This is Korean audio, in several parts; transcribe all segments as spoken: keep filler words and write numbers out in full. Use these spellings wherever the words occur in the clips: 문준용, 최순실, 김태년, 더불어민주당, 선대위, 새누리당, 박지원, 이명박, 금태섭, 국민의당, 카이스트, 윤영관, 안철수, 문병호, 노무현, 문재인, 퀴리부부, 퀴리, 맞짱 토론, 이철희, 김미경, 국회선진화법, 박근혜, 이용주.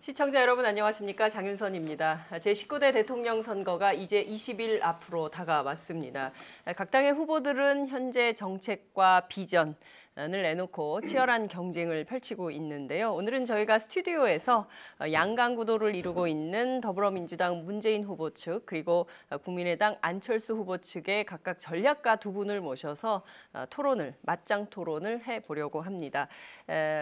시청자 여러분 안녕하십니까? 장윤선입니다. 제십구 대 대통령 선거가 이제 이십 일 앞으로 다가왔습니다. 각 당의 후보들은 현재 정책과 비전을 내놓고 치열한 경쟁을 펼치고 있는데요. 오늘은 저희가 스튜디오에서 양강구도를 이루고 있는 더불어민주당 문재인 후보 측 그리고 국민의당 안철수 후보 측의 각각 전략가 두 분을 모셔서 토론을, 맞짱 토론을 해보려고 합니다.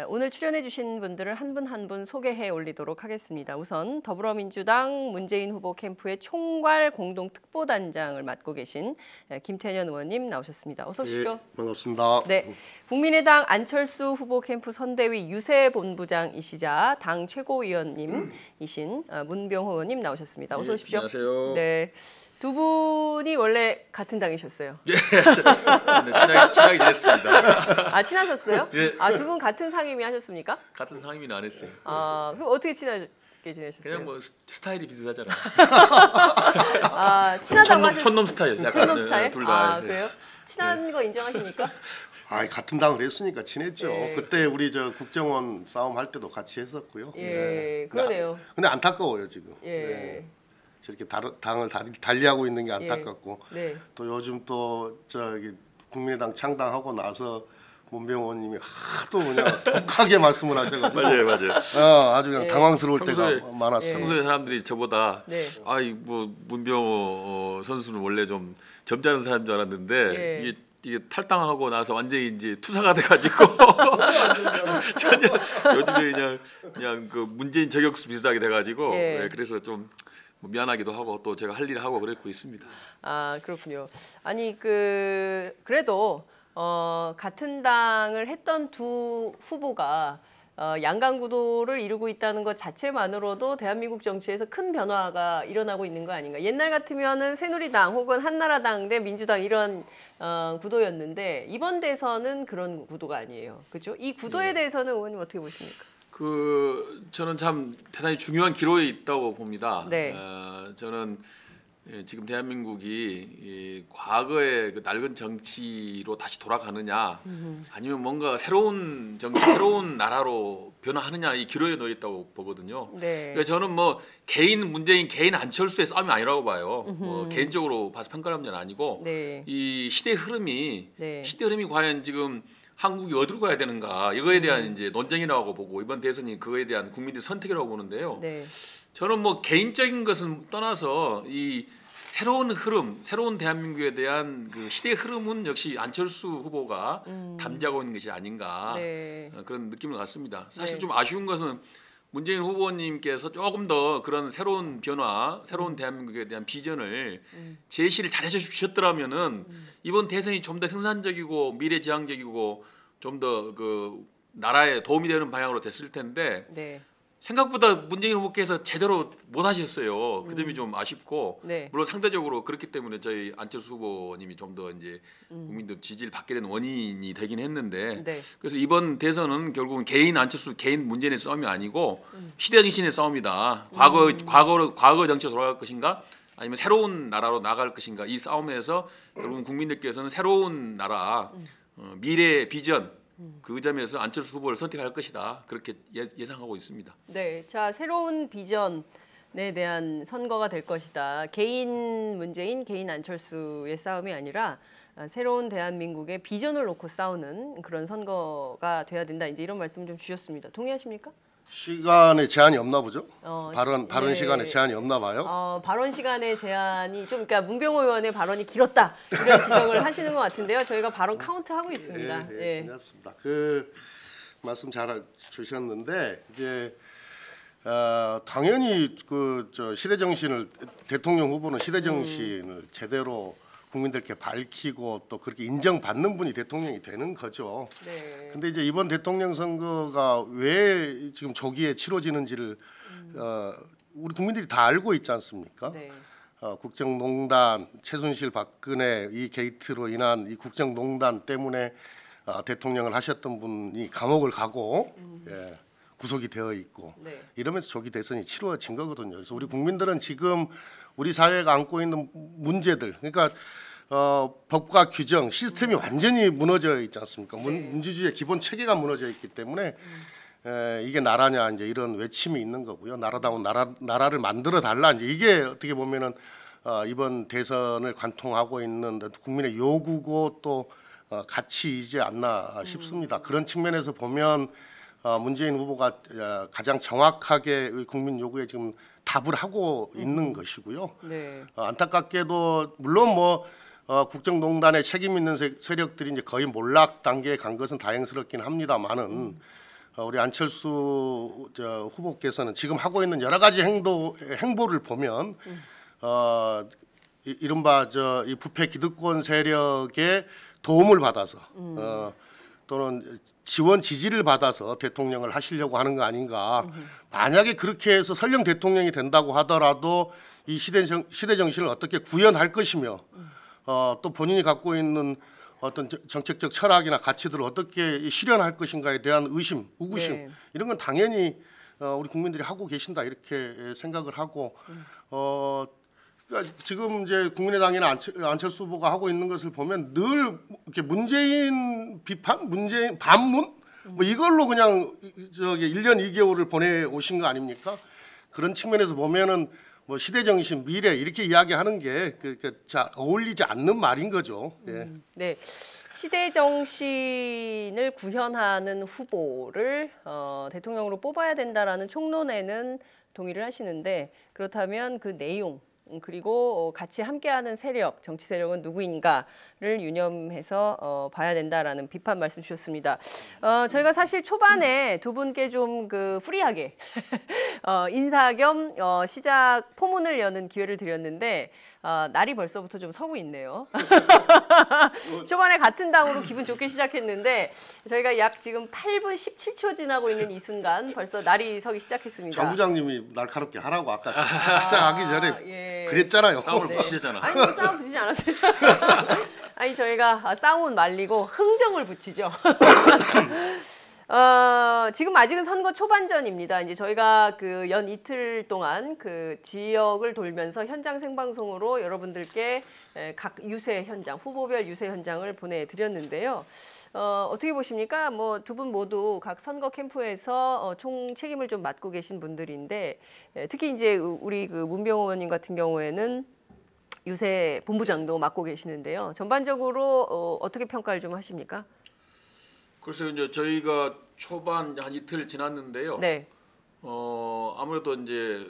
오늘 출연해 주신 분들을 한 분 한 분 소개해 올리도록 하겠습니다. 우선 더불어민주당 문재인 후보 캠프의 총괄 공동특보단장을 맡고 계신 김태년 의원님 나오셨습니다. 어서 오십시오. 예, 반갑습니다. 네, 국민의당 안철수 후보 캠프 선대위 유세본부장이시자 당 최고위원님이신 문병호 의원님 나오셨습니다. 어서 오십시오. 예, 안녕하세요. 네, 두 분이 원래 같은 당이셨어요. 예, 친하게, 친하게 지냈습니다. 아, 친하셨어요? 예. 아, 두 분 같은 상임위 하셨습니까? 같은 상임위는 안 했어요. 아, 그럼 어떻게 친하게 지내셨어요? 그냥 뭐 스타일이 비슷하잖아요. 아, 친하다고 하셨어요? 촌놈 스타일. 약간, 촌놈 스타일? 둘 다. 아, 그래요? 친한 네. 거 인정하십니까? 아, 같은 당을 했으니까 친했죠. 예. 그때 우리 저 국정원 싸움 할 때도 같이 했었고요. 예, 네. 그러네요. 근데, 근데 안타까워요 지금. 예. 네. 이렇게 당을 달리하고 있는 게 안타깝고 예. 네. 또 요즘 또 저기 국민의당 창당하고 나서 문병호 님이 하도 그냥 독하게 말씀을 하셔가지고 맞아요, 맞아요. 어, 아주 그냥 네. 당황스러울 평소에, 때가 많았어요. 평소에 사람들이 저보다 네. 아이 뭐 문병호 선수는 원래 좀 점잖은 사람인 줄 알았는데 예. 이게 이게 탈당하고 나서 완전히 이제 투사가 돼가지고 전혀 요즘에 그냥 그냥 그 문재인 저격수 비슷하게 돼가지고 예. 네, 그래서 좀 미안하기도 하고 또 제가 할 일을 하고 그랬고 있습니다. 아, 그렇군요. 아니 그 그래도 어, 같은 당을 했던 두 후보가 어, 양강구도를 이루고 있다는 것 자체만으로도 대한민국 정치에서 큰 변화가 일어나고 있는 거 아닌가. 옛날 같으면은 새누리당 혹은 한나라당 대 민주당 이런 어, 구도였는데 이번 대선은 그런 구도가 아니에요. 그렇죠? 이 구도에 네. 대해서는 의원님 어떻게 보십니까? 그 저는 참 대단히 중요한 기로에 있다고 봅니다. 네. 어, 저는 지금 대한민국이 이 과거의 그 낡은 정치로 다시 돌아가느냐, 음흠. 아니면 뭔가 새로운 정치, 새로운 나라로 변화하느냐 이 기로에 놓여 있다고 보거든요. 네. 그러니까 저는 뭐 개인 문재인, 개인 안철수의 싸움이 아니라고 봐요. 뭐 개인적으로 봐서 평가하는 건 아니고 네. 이 시대 흐름이 네. 시대 흐름이 과연 지금 한국이 어디로 가야 되는가 이거에 대한 음. 이제 논쟁이라고 보고 이번 대선이 그거에 대한 국민들의 선택이라고 보는데요. 네. 저는 뭐 개인적인 것은 떠나서 이 새로운 흐름, 새로운 대한민국에 대한 그 시대의 흐름은 역시 안철수 후보가 음. 담지하고 있는 것이 아닌가 네. 그런 느낌을 갖습니다. 사실 네. 좀 아쉬운 것은 문재인 후보님께서 조금 더 그런 새로운 변화, 새로운 대한민국에 대한 비전을 음. 제시를 잘 해주셨더라면은 음. 이번 대선이 좀 더 생산적이고 미래지향적이고 좀 더 그 나라에 도움이 되는 방향으로 됐을 텐데 네. 생각보다 문재인 후보께서 제대로 못 하셨어요. 그 점이 음. 좀 아쉽고 네. 물론 상대적으로 그렇기 때문에 저희 안철수 후보님이 좀 더 이제 음. 국민들 지지를 받게 된 원인이 되긴 했는데 네. 그래서 이번 대선은 결국은 개인 안철수 개인 문재인의 싸움이 아니고 음. 시대 정신의 싸움이다. 과거 음. 과거 과거 정치로 돌아갈 것인가? 아니면 새로운 나라로 나갈 것인가? 이 싸움에서 결국은 국민들께서는 새로운 나라 음. 어, 미래 비전 그 점에서 안철수 후보를 선택할 것이다. 그렇게 예상하고 있습니다. 네, 자 새로운 비전에 대한 선거가 될 것이다. 개인 문재인, 개인 안철수의 싸움이 아니라 새로운 대한민국의 비전을 놓고 싸우는 그런 선거가 돼야 된다. 이제 이런 말씀 좀 주셨습니다. 동의하십니까? 시간에 제한이 없나 보죠? 어, 발언 발언 네. 시간에 제한이 없나 봐요. 어, 발언 시간에 제한이 좀 그러니까 문병호 의원의 발언이 길었다 이런 지적을 하시는 것 같은데요. 저희가 발언 카운트 하고 있습니다. 예, 예, 예. 괜찮습니다. 그 말씀 잘 주셨는데 이제 어, 당연히 그 저 시대 정신을 대통령 후보는 시대 정신을 음. 제대로 국민들께 밝히고 또 그렇게 인정받는 분이 대통령이 되는 거죠. 네. 근데 이제 이번 대통령 선거가 왜 지금 조기에 치러지는지를 음. 어, 우리 국민들이 다 알고 있지 않습니까? 네. 어, 국정농단, 최순실, 박근혜 이 게이트로 인한 이 국정농단 때문에 어, 대통령을 하셨던 분이 감옥을 가고 음. 예, 구속이 되어 있고 네. 이러면서 조기 대선이 치러진 거거든요. 그래서 우리 국민들은 지금 우리 사회가 안고 있는 문제들, 그러니까 어, 법과 규정, 시스템이 음. 완전히 무너져 있지 않습니까? 문, 네. 민주주의의 기본 체계가 무너져 있기 때문에 음. 에, 이게 나라냐 이제 이런 외침이 있는 거고요. 나라다운 나라 나라를 만들어 달라 이제 이게 어떻게 보면은 어, 이번 대선을 관통하고 있는 국민의 요구고 또 어, 가치이지 않나 싶습니다. 음. 그런 측면에서 보면 어, 문재인 후보가 어, 가장 정확하게 국민 요구에 지금 답을 하고 음. 있는 것이고요. 네. 어, 안타깝게도 물론 뭐 어, 국정농단의 책임 있는 세, 세력들이 이제 거의 몰락 단계에 간 것은 다행스럽긴 합니다만은 음. 어, 우리 안철수 저, 후보께서는 지금 하고 있는 여러 가지 행도 행보를 보면 음. 어, 이, 이른바 저, 이 부패 기득권 세력의 도움을 받아서 음. 어, 또는 지원 지지를 받아서 대통령을 하시려고 하는 거 아닌가. 음. 만약에 그렇게 해서 설령 대통령이 된다고 하더라도 이 시대, 정, 시대 정신을 어떻게 구현할 것이며 음. 어, 또 본인이 갖고 있는 어떤 정책적 철학이나 가치들을 어떻게 실현할 것인가에 대한 의심, 우구심 네. 이런 건 당연히 어, 우리 국민들이 하고 계신다 이렇게 생각을 하고 음. 어, 그러니까 지금 이제 국민의당이나 안철, 안철수 후보가 하고 있는 것을 보면 늘 이렇게 문재인 비판, 문재인 반문 뭐 이걸로 그냥 저기 일 년 이 개월을 보내 오신 거 아닙니까? 그런 측면에서 보면은 뭐 시대 정신, 미래 이렇게 이야기하는 게 그러니까 잘 어울리지 않는 말인 거죠. 예. 음, 네, 시대 정신을 구현하는 후보를 어, 대통령으로 뽑아야 된다라는 총론에는 동의를 하시는데 그렇다면 그 내용. 그리고 같이 함께하는 세력, 정치 세력은 누구인가를 유념해서 어, 봐야 된다라는 비판 말씀 주셨습니다. 어, 저희가 사실 초반에 두 분께 좀 그 프리하게 어, 인사 겸 어, 시작 포문을 여는 기회를 드렸는데 어, 날이 벌써부터 좀 서고 있네요. 초반에 같은 당으로 기분 좋게 시작했는데 저희가 약 지금 팔 분 십칠 초 지나고 있는 이 순간 벌써 날이 서기 시작했습니다. 정 부장님이 날카롭게 하라고 아까 아, 시작하기 전에 예. 그랬잖아요. 싸움을 네. 붙이잖아. 아니 뭐 싸움 붙이지 않았어요. 아니 저희가 싸움은 말리고 흥정을 붙이죠. 어, 지금 아직은 선거 초반전입니다. 이제 저희가 그 연 이틀 동안 그 지역을 돌면서 현장 생방송으로 여러분들께 각 유세 현장, 후보별 유세 현장을 보내드렸는데요. 어, 어떻게 보십니까? 뭐 두 분 모두 각 선거 캠프에서 어, 총 책임을 좀 맡고 계신 분들인데 예, 특히 이제 우리 그 문병호 의원님 같은 경우에는 유세 본부장도 맡고 계시는데요. 전반적으로 어, 어떻게 평가를 좀 하십니까? 글쎄요, 이제 저희가 초반 한 이틀 지났는데요. 네. 어 아무래도 이제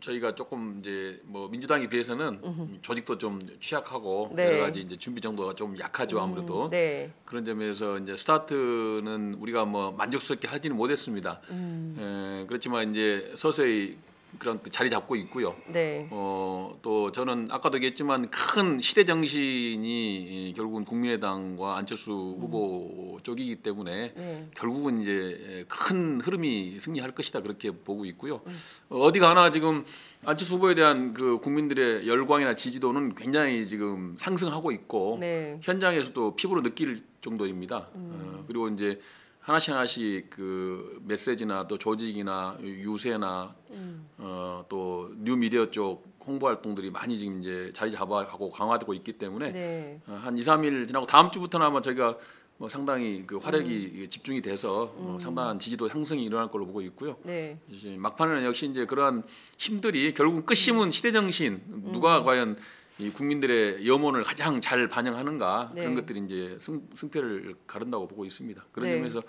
저희가 조금 이제 뭐 민주당에 비해서는 음흠. 조직도 좀 취약하고 네. 여러 가지 이제 준비 정도가 좀 약하죠 아무래도. 음, 네. 그런 점에서 이제 스타트는 우리가 뭐 만족스럽게 하지는 못했습니다. 음. 에, 그렇지만 이제 서서히 그런 자리 잡고 있고요. 네. 어, 또 저는 아까도 얘기했지만 큰 시대 정신이 결국은 국민의당과 안철수 후보 음. 쪽이기 때문에 네. 결국은 이제 큰 흐름이 승리할 것이다 그렇게 보고 있고요. 음. 어디 가나 지금 안철수 후보에 대한 그 국민들의 열광이나 지지도는 굉장히 지금 상승하고 있고 네. 현장에서도 피부로 느낄 정도입니다. 음. 어, 그리고 이제 하나씩 하나씩 그 메시지나 또 조직이나 유세나 음. 어, 또 뉴미디어 쪽 홍보 활동들이 많이 지금 이제 자리 잡아가고 강화되고 있기 때문에 네. 어, 한 이 삼 일 지나고 다음 주부터는 아마 저희가 뭐 상당히 그 화력이 음. 집중이 돼서 음. 어, 상당한 지지도 상승이 일어날 걸로 보고 있고요. 네. 이제 막판에는 역시 이제 그러한 힘들이 결국 끝심은 시대 정신 누가 음. 과연 이 국민들의 염원을 가장 잘 반영하는가 네. 그런 것들이 이제 승, 승패를 가른다고 보고 있습니다. 그런 네. 점에서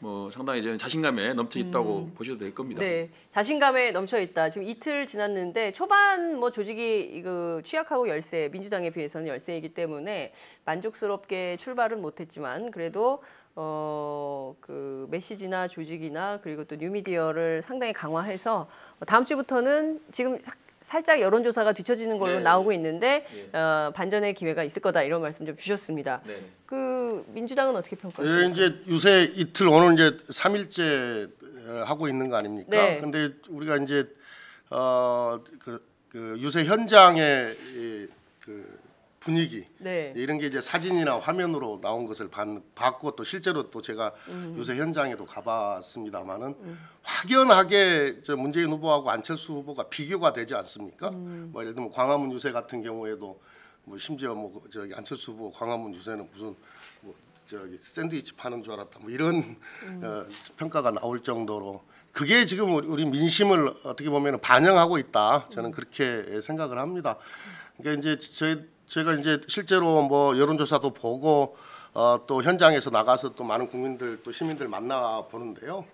뭐 상당히 이제 자신감에 넘쳐 있다고 음. 보셔도 될 겁니다. 네, 자신감에 넘쳐 있다. 지금 이틀 지났는데 초반 뭐 조직이 그 취약하고 열세, 민주당에 비해서는 열세이기 때문에 만족스럽게 출발은 못했지만 그래도 어, 그 메시지나 조직이나 그리고 또 뉴미디어를 상당히 강화해서 다음 주부터는 지금 살짝 여론조사가 뒤처지는 걸로 네. 나오고 있는데 네. 어, 반전의 기회가 있을 거다 이런 말씀 좀 주셨습니다. 네. 그 민주당은 어떻게 평가하세요? 예, 이제 요새 이틀 오늘 이제 삼 일째 하고 있는 거 아닙니까? 네. 근데 우리가 이제 어, 그, 그 요새 현장의 그 분위기 네. 이런 게 이제 사진이나 화면으로 나온 것을 봤고 또 실제로 또 제가 음. 요새 현장에도 가봤습니다만은 음. 확연하게 저 문재인 후보하고 안철수 후보가 비교가 되지 않습니까? 음. 뭐 예를 들면 광화문 유세 같은 경우에도 뭐 심지어 뭐 저기 안철수 후보 광화문 유세는 무슨 뭐 저기 샌드위치 파는 줄 알았다. 뭐 이런 음. 어, 평가가 나올 정도로 그게 지금 우리 민심을 어떻게 보면 반영하고 있다. 저는 그렇게 생각을 합니다. 그러니까 이제 저희 제가 이제 실제로 뭐 여론조사도 보고 어, 또 현장에서 나가서 또 많은 국민들 또 시민들 만나 보는데요.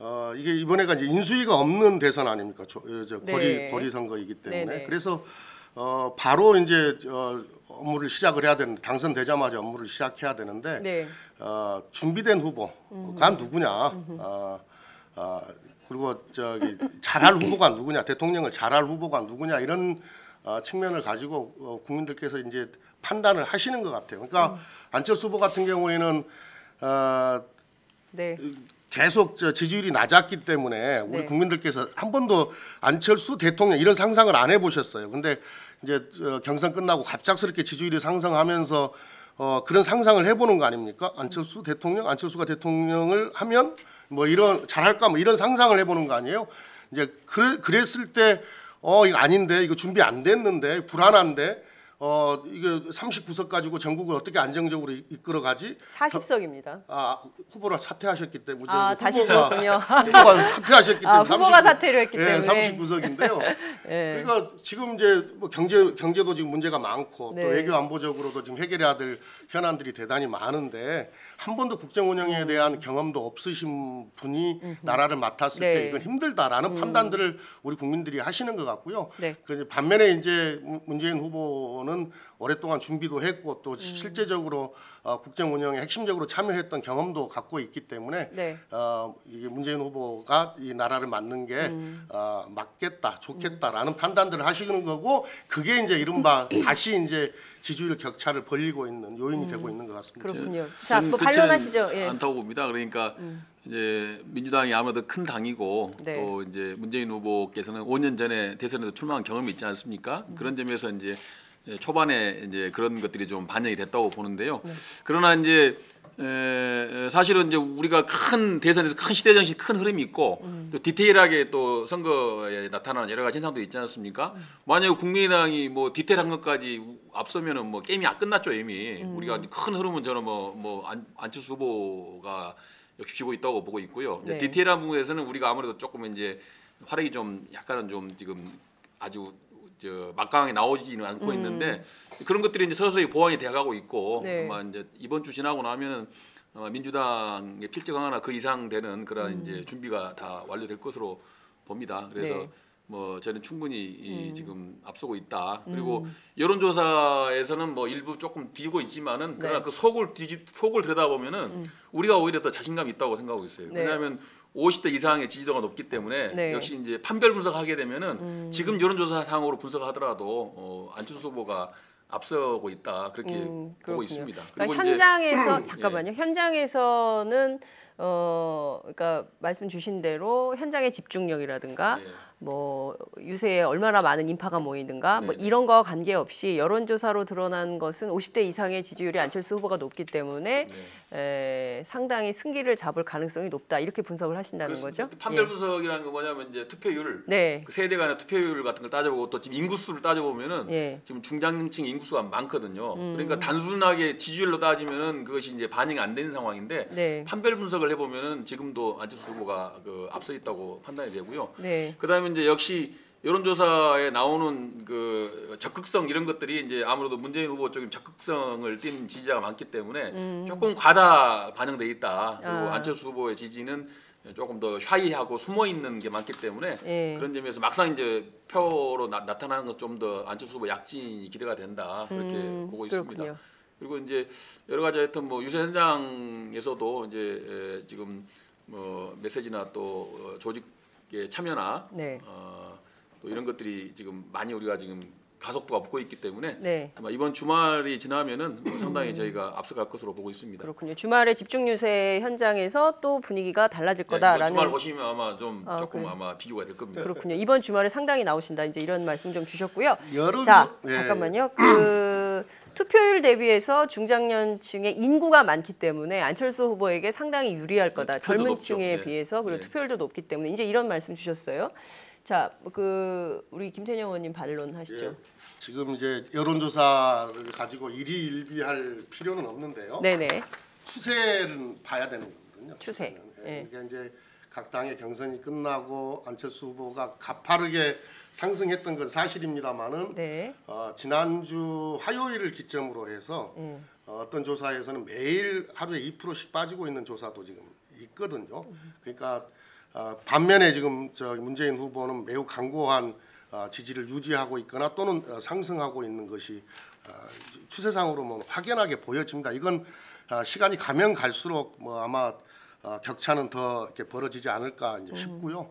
어, 이게 이번에가 이제 인수위가 없는 대선 아닙니까? 저, 저 거리 네. 거리 선거이기 때문에 네네. 그래서 어, 바로 이제 어, 업무를 시작을 해야 되는데 당선되자마자 업무를 시작해야 되는데 네. 어, 준비된 후보가 음흠. 누구냐? 음흠. 어, 어, 그리고 저기 잘할 후보가 누구냐? 대통령을 잘할 후보가 누구냐? 이런 어, 측면을 가지고 어, 국민들께서 이제 판단을 하시는 것 같아요. 그러니까 음. 안철수 후보 같은 경우에는 어, 네. 계속 저 지지율이 낮았기 때문에 우리 네. 국민들께서 한 번도 안철수 대통령 이런 상상을 안 해보셨어요. 근데 이제 어, 경선 끝나고 갑작스럽게 지지율이 상승하면서 어, 그런 상상을 해보는 거 아닙니까? 안철수 대통령, 안철수가 대통령을 하면 뭐 이런 잘할까 뭐 이런 상상을 해보는 거 아니에요? 이제 그래, 그랬을 때 어 이거 아닌데 이거 준비 안 됐는데 불안한데 어 이게 삼십구 석 가지고 전국을 어떻게 안정적으로 이끌어 가지? 사십 석입니다. 아 후보를 사퇴하셨기 때문에 아 다시 들었군요. 후보가 사퇴하셨기 때문에 아, 후보가 사퇴를 했기 예, 때문에 삼십구 석인데요. 예. 그러니까 지금 이제 뭐 경제 경제도 지금 문제가 많고 네. 또 외교 안보적으로도 지금 해결해야 될 현안들이 대단히 많은데 한 번도 국정 운영에 대한 음. 경험도 없으신 분이 음흠. 나라를 맡았을 네. 때 이건 힘들다라는 음. 판단들을 우리 국민들이 하시는 것 같고요. 네. 그 반면에 이제 문재인 후보는 오랫동안 준비도 했고 또 음. 실제적으로 어, 국정 운영에 핵심적으로 참여했던 경험도 갖고 있기 때문에 네. 어, 이게 문재인 후보가 이 나라를 맡는 게 음. 어, 맞겠다, 좋겠다라는 음. 판단들을 하시는 거고 그게 이제 이른바 다시 이제 지지율 격차를 벌리고 있는 요인이 음. 되고 있는 것 같습니다. 그렇군요. 자, 뭐 반론하시죠. 예. 안타고 봅니다. 그러니까 음. 이제 민주당이 아무래도 큰 당이고 네. 또 이제 문재인 후보께서는 오 년 전에 대선에서 출마한 경험이 있지 않습니까? 음. 그런 점에서 이제 초반에 이제 그런 것들이 좀 반영이 됐다고 보는데요. 네. 그러나 이제 에, 사실은 이제 우리가 큰 대선에서 큰 시대 정신, 큰 흐름이 있고 음. 또 디테일하게 또 선거에 나타나는 여러 가지 현상도 있지 않습니까? 음. 만약에 국민의당이 뭐 디테일한 것까지 앞서면은 뭐 게임이 안 끝났죠 이미. 음. 우리가 큰 흐름은 저는 뭐 뭐 안철수 후보가 역시 쥐고 있다고 보고 있고요. 네. 디테일한 부분에서는 우리가 아무래도 조금 이제 활약이 좀 약간은 좀 지금 아주 저 막강하게 나오지는 않고 음. 있는데 그런 것들이 이제 서서히 보완이 돼가고 있고 네. 아마 이제 이번 주 지나고 나면은 아마 민주당의 필적 하나 그 이상 되는 그런 음. 이제 준비가 다 완료될 것으로 봅니다. 그래서 네. 뭐 저는 충분히 이 음. 지금 앞서고 있다. 그리고 음. 여론조사에서는 뭐 일부 조금 뒤지고 있지만은 그러나 네. 그 속을 뒤집 속을 들여다보면은 음. 우리가 오히려 더 자신감이 있다고 생각하고 있어요. 네. 왜냐하면 오십 대 이상의 지지도가 높기 때문에 네. 역시 이제 판별 분석하게 되면은 음. 지금 여론조사 상으로 분석하더라도 어, 안철수 후보가 앞서고 있다 그렇게 음, 보고 있습니다. 그러니까 현장에서 이제, 잠깐만요. 예. 현장에서는 어 그러니까 말씀 주신 대로 현장의 집중력이라든가 네. 뭐 유세에 얼마나 많은 인파가 모이든가 네. 뭐 이런 거와 관계없이 여론조사로 드러난 것은 오십 대 이상의 지지율이 안철수 후보가 높기 때문에 네. 에, 상당히 승기를 잡을 가능성이 높다 이렇게 분석을 하신다는 그렇습니다. 거죠? 판별 분석이라는 예. 게 뭐냐면 이제 투표율, 네. 그 세대 간의 투표율 같은 걸 따져보고 또 지금 인구수를 따져보면은 예. 지금 중장년층 인구수가 많거든요. 음. 그러니까 단순하게 지지율로 따지면은 그것이 이제 반영이 안 되는 상황인데 네. 판별 분석을 해보면은 지금도 안철수 후보가 그 앞서 있다고 판단이 되고요. 네. 그다음에 이제 역시 여론조사에 나오는 그 적극성 이런 것들이 이제 아무래도 문재인 후보 쪽에 적극성을 띈 지지자가 많기 때문에 음. 조금 과다 반영돼 있다. 그리고 아. 안철수 후보의 지지는 조금 더 샤이하고 숨어 있는 게 많기 때문에 예. 그런 점에서 막상 이제 표로 나, 나타나는 것 좀 더 안철수 후보 약진이 기대가 된다 그렇게 음, 보고 그렇군요. 있습니다. 그리고 이제 여러 가지 하여튼 뭐 유세 현장에서도 이제 지금 뭐 메시지나 또 조직의 참여나 네. 어, 또 이런 것들이 지금 많이 우리가 지금 가속도가 붙고 있기 때문에 네. 아마 이번 주말이 지나면은 뭐 상당히 저희가 앞서갈 것으로 보고 있습니다. 그렇군요. 주말에 집중 유세 현장에서 또 분위기가 달라질 거다라는. 네, 주말 보시면 아마 좀 아, 조금 그래. 아마 비교가 될 겁니다. 그렇군요. 이번 주말에 상당히 나오신다 이제 이런 말씀 좀 주셨고요. 여름... 자 네. 잠깐만요. 그 투표율 대비해서 중장년층의 인구가 많기 때문에 안철수 후보에게 상당히 유리할 거다. 네, 젊은 층에 네. 비해서 그리고 네. 투표율도 높기 때문에 이제 이런 말씀 주셨어요. 자, 그 우리 김태년 의원님 반론 하시죠. 예, 지금 이제 여론조사를 가지고 일희일비할 필요는 없는데요. 네네. 추세를 봐야 되는 거거든요. 추세. 네. 그러니까 이제 각 당의 경선이 끝나고 안철수 후보가 가파르게 상승했던 건 사실입니다만은 네. 어, 지난주 화요일을 기점으로 해서 음. 어, 어떤 조사에서는 매일 하루에 이 퍼센트씩 빠지고 있는 조사도 지금 있거든요. 음. 그러니까 어, 반면에 지금 저 문재인 후보는 매우 강고한 어, 지지를 유지하고 있거나 또는 어, 상승하고 있는 것이 어, 추세상으로 뭐 확연하게 보여집니다. 이건 어, 시간이 가면 갈수록 뭐 아마 어, 격차는 더 이렇게 벌어지지 않을까 이제 싶고요. 음.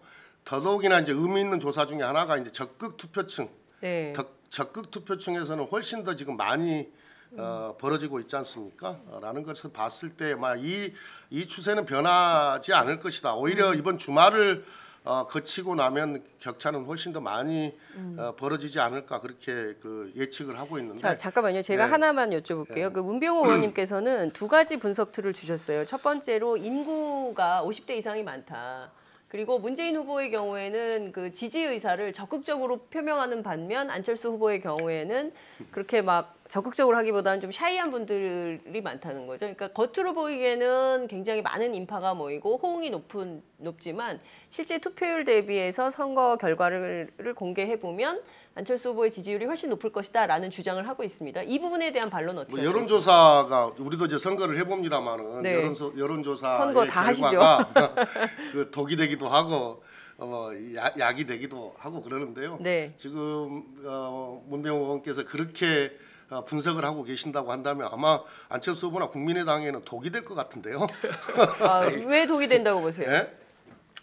더더욱이나 이제 의미 있는 조사 중에 하나가 이제 적극 투표층, 네. 더, 적극 투표층에서는 훨씬 더 지금 많이 음. 어, 벌어지고 있지 않습니까? 어, 라는 것을 봤을 때 막 이 이 추세는 변하지 않을 것이다. 오히려 음. 이번 주말을 어, 거치고 나면 격차는 훨씬 더 많이 음. 어, 벌어지지 않을까 그렇게 그 예측을 하고 있는데. 자, 잠깐만요. 제가 네. 하나만 여쭤볼게요. 네. 그 문병호 의원님께서는 두 가지 분석 틀을 주셨어요. 첫 번째로 인구가 오십 대 이상이 많다. 그리고 문재인 후보의 경우에는 그 지지 의사를 적극적으로 표명하는 반면 안철수 후보의 경우에는 그렇게 막 적극적으로 하기보다는 좀 샤이한 분들이 많다는 거죠. 그러니까 겉으로 보이기에는 굉장히 많은 인파가 모이고 호응이 높은, 높지만 실제 투표율 대비해서 선거 결과를 공개해보면 안철수 후보의 지지율이 훨씬 높을 것이다 라는 주장을 하고 있습니다. 이 부분에 대한 반론은 어떻게 뭐 여론조사가 우리도 이제 선거를 해봅니다만은 네. 여론조, 여론조사의 선거 다 결과가 그 독이 되기도 하고 어, 야, 약이 되기도 하고 그러는데요. 네. 지금 어, 문병호 의원께서 그렇게 어, 분석을 하고 계신다고 한다면 아마 안철수 후보나 국민의당에는 독이 될 것 같은데요. 아, 왜 독이 된다고 보세요? 네?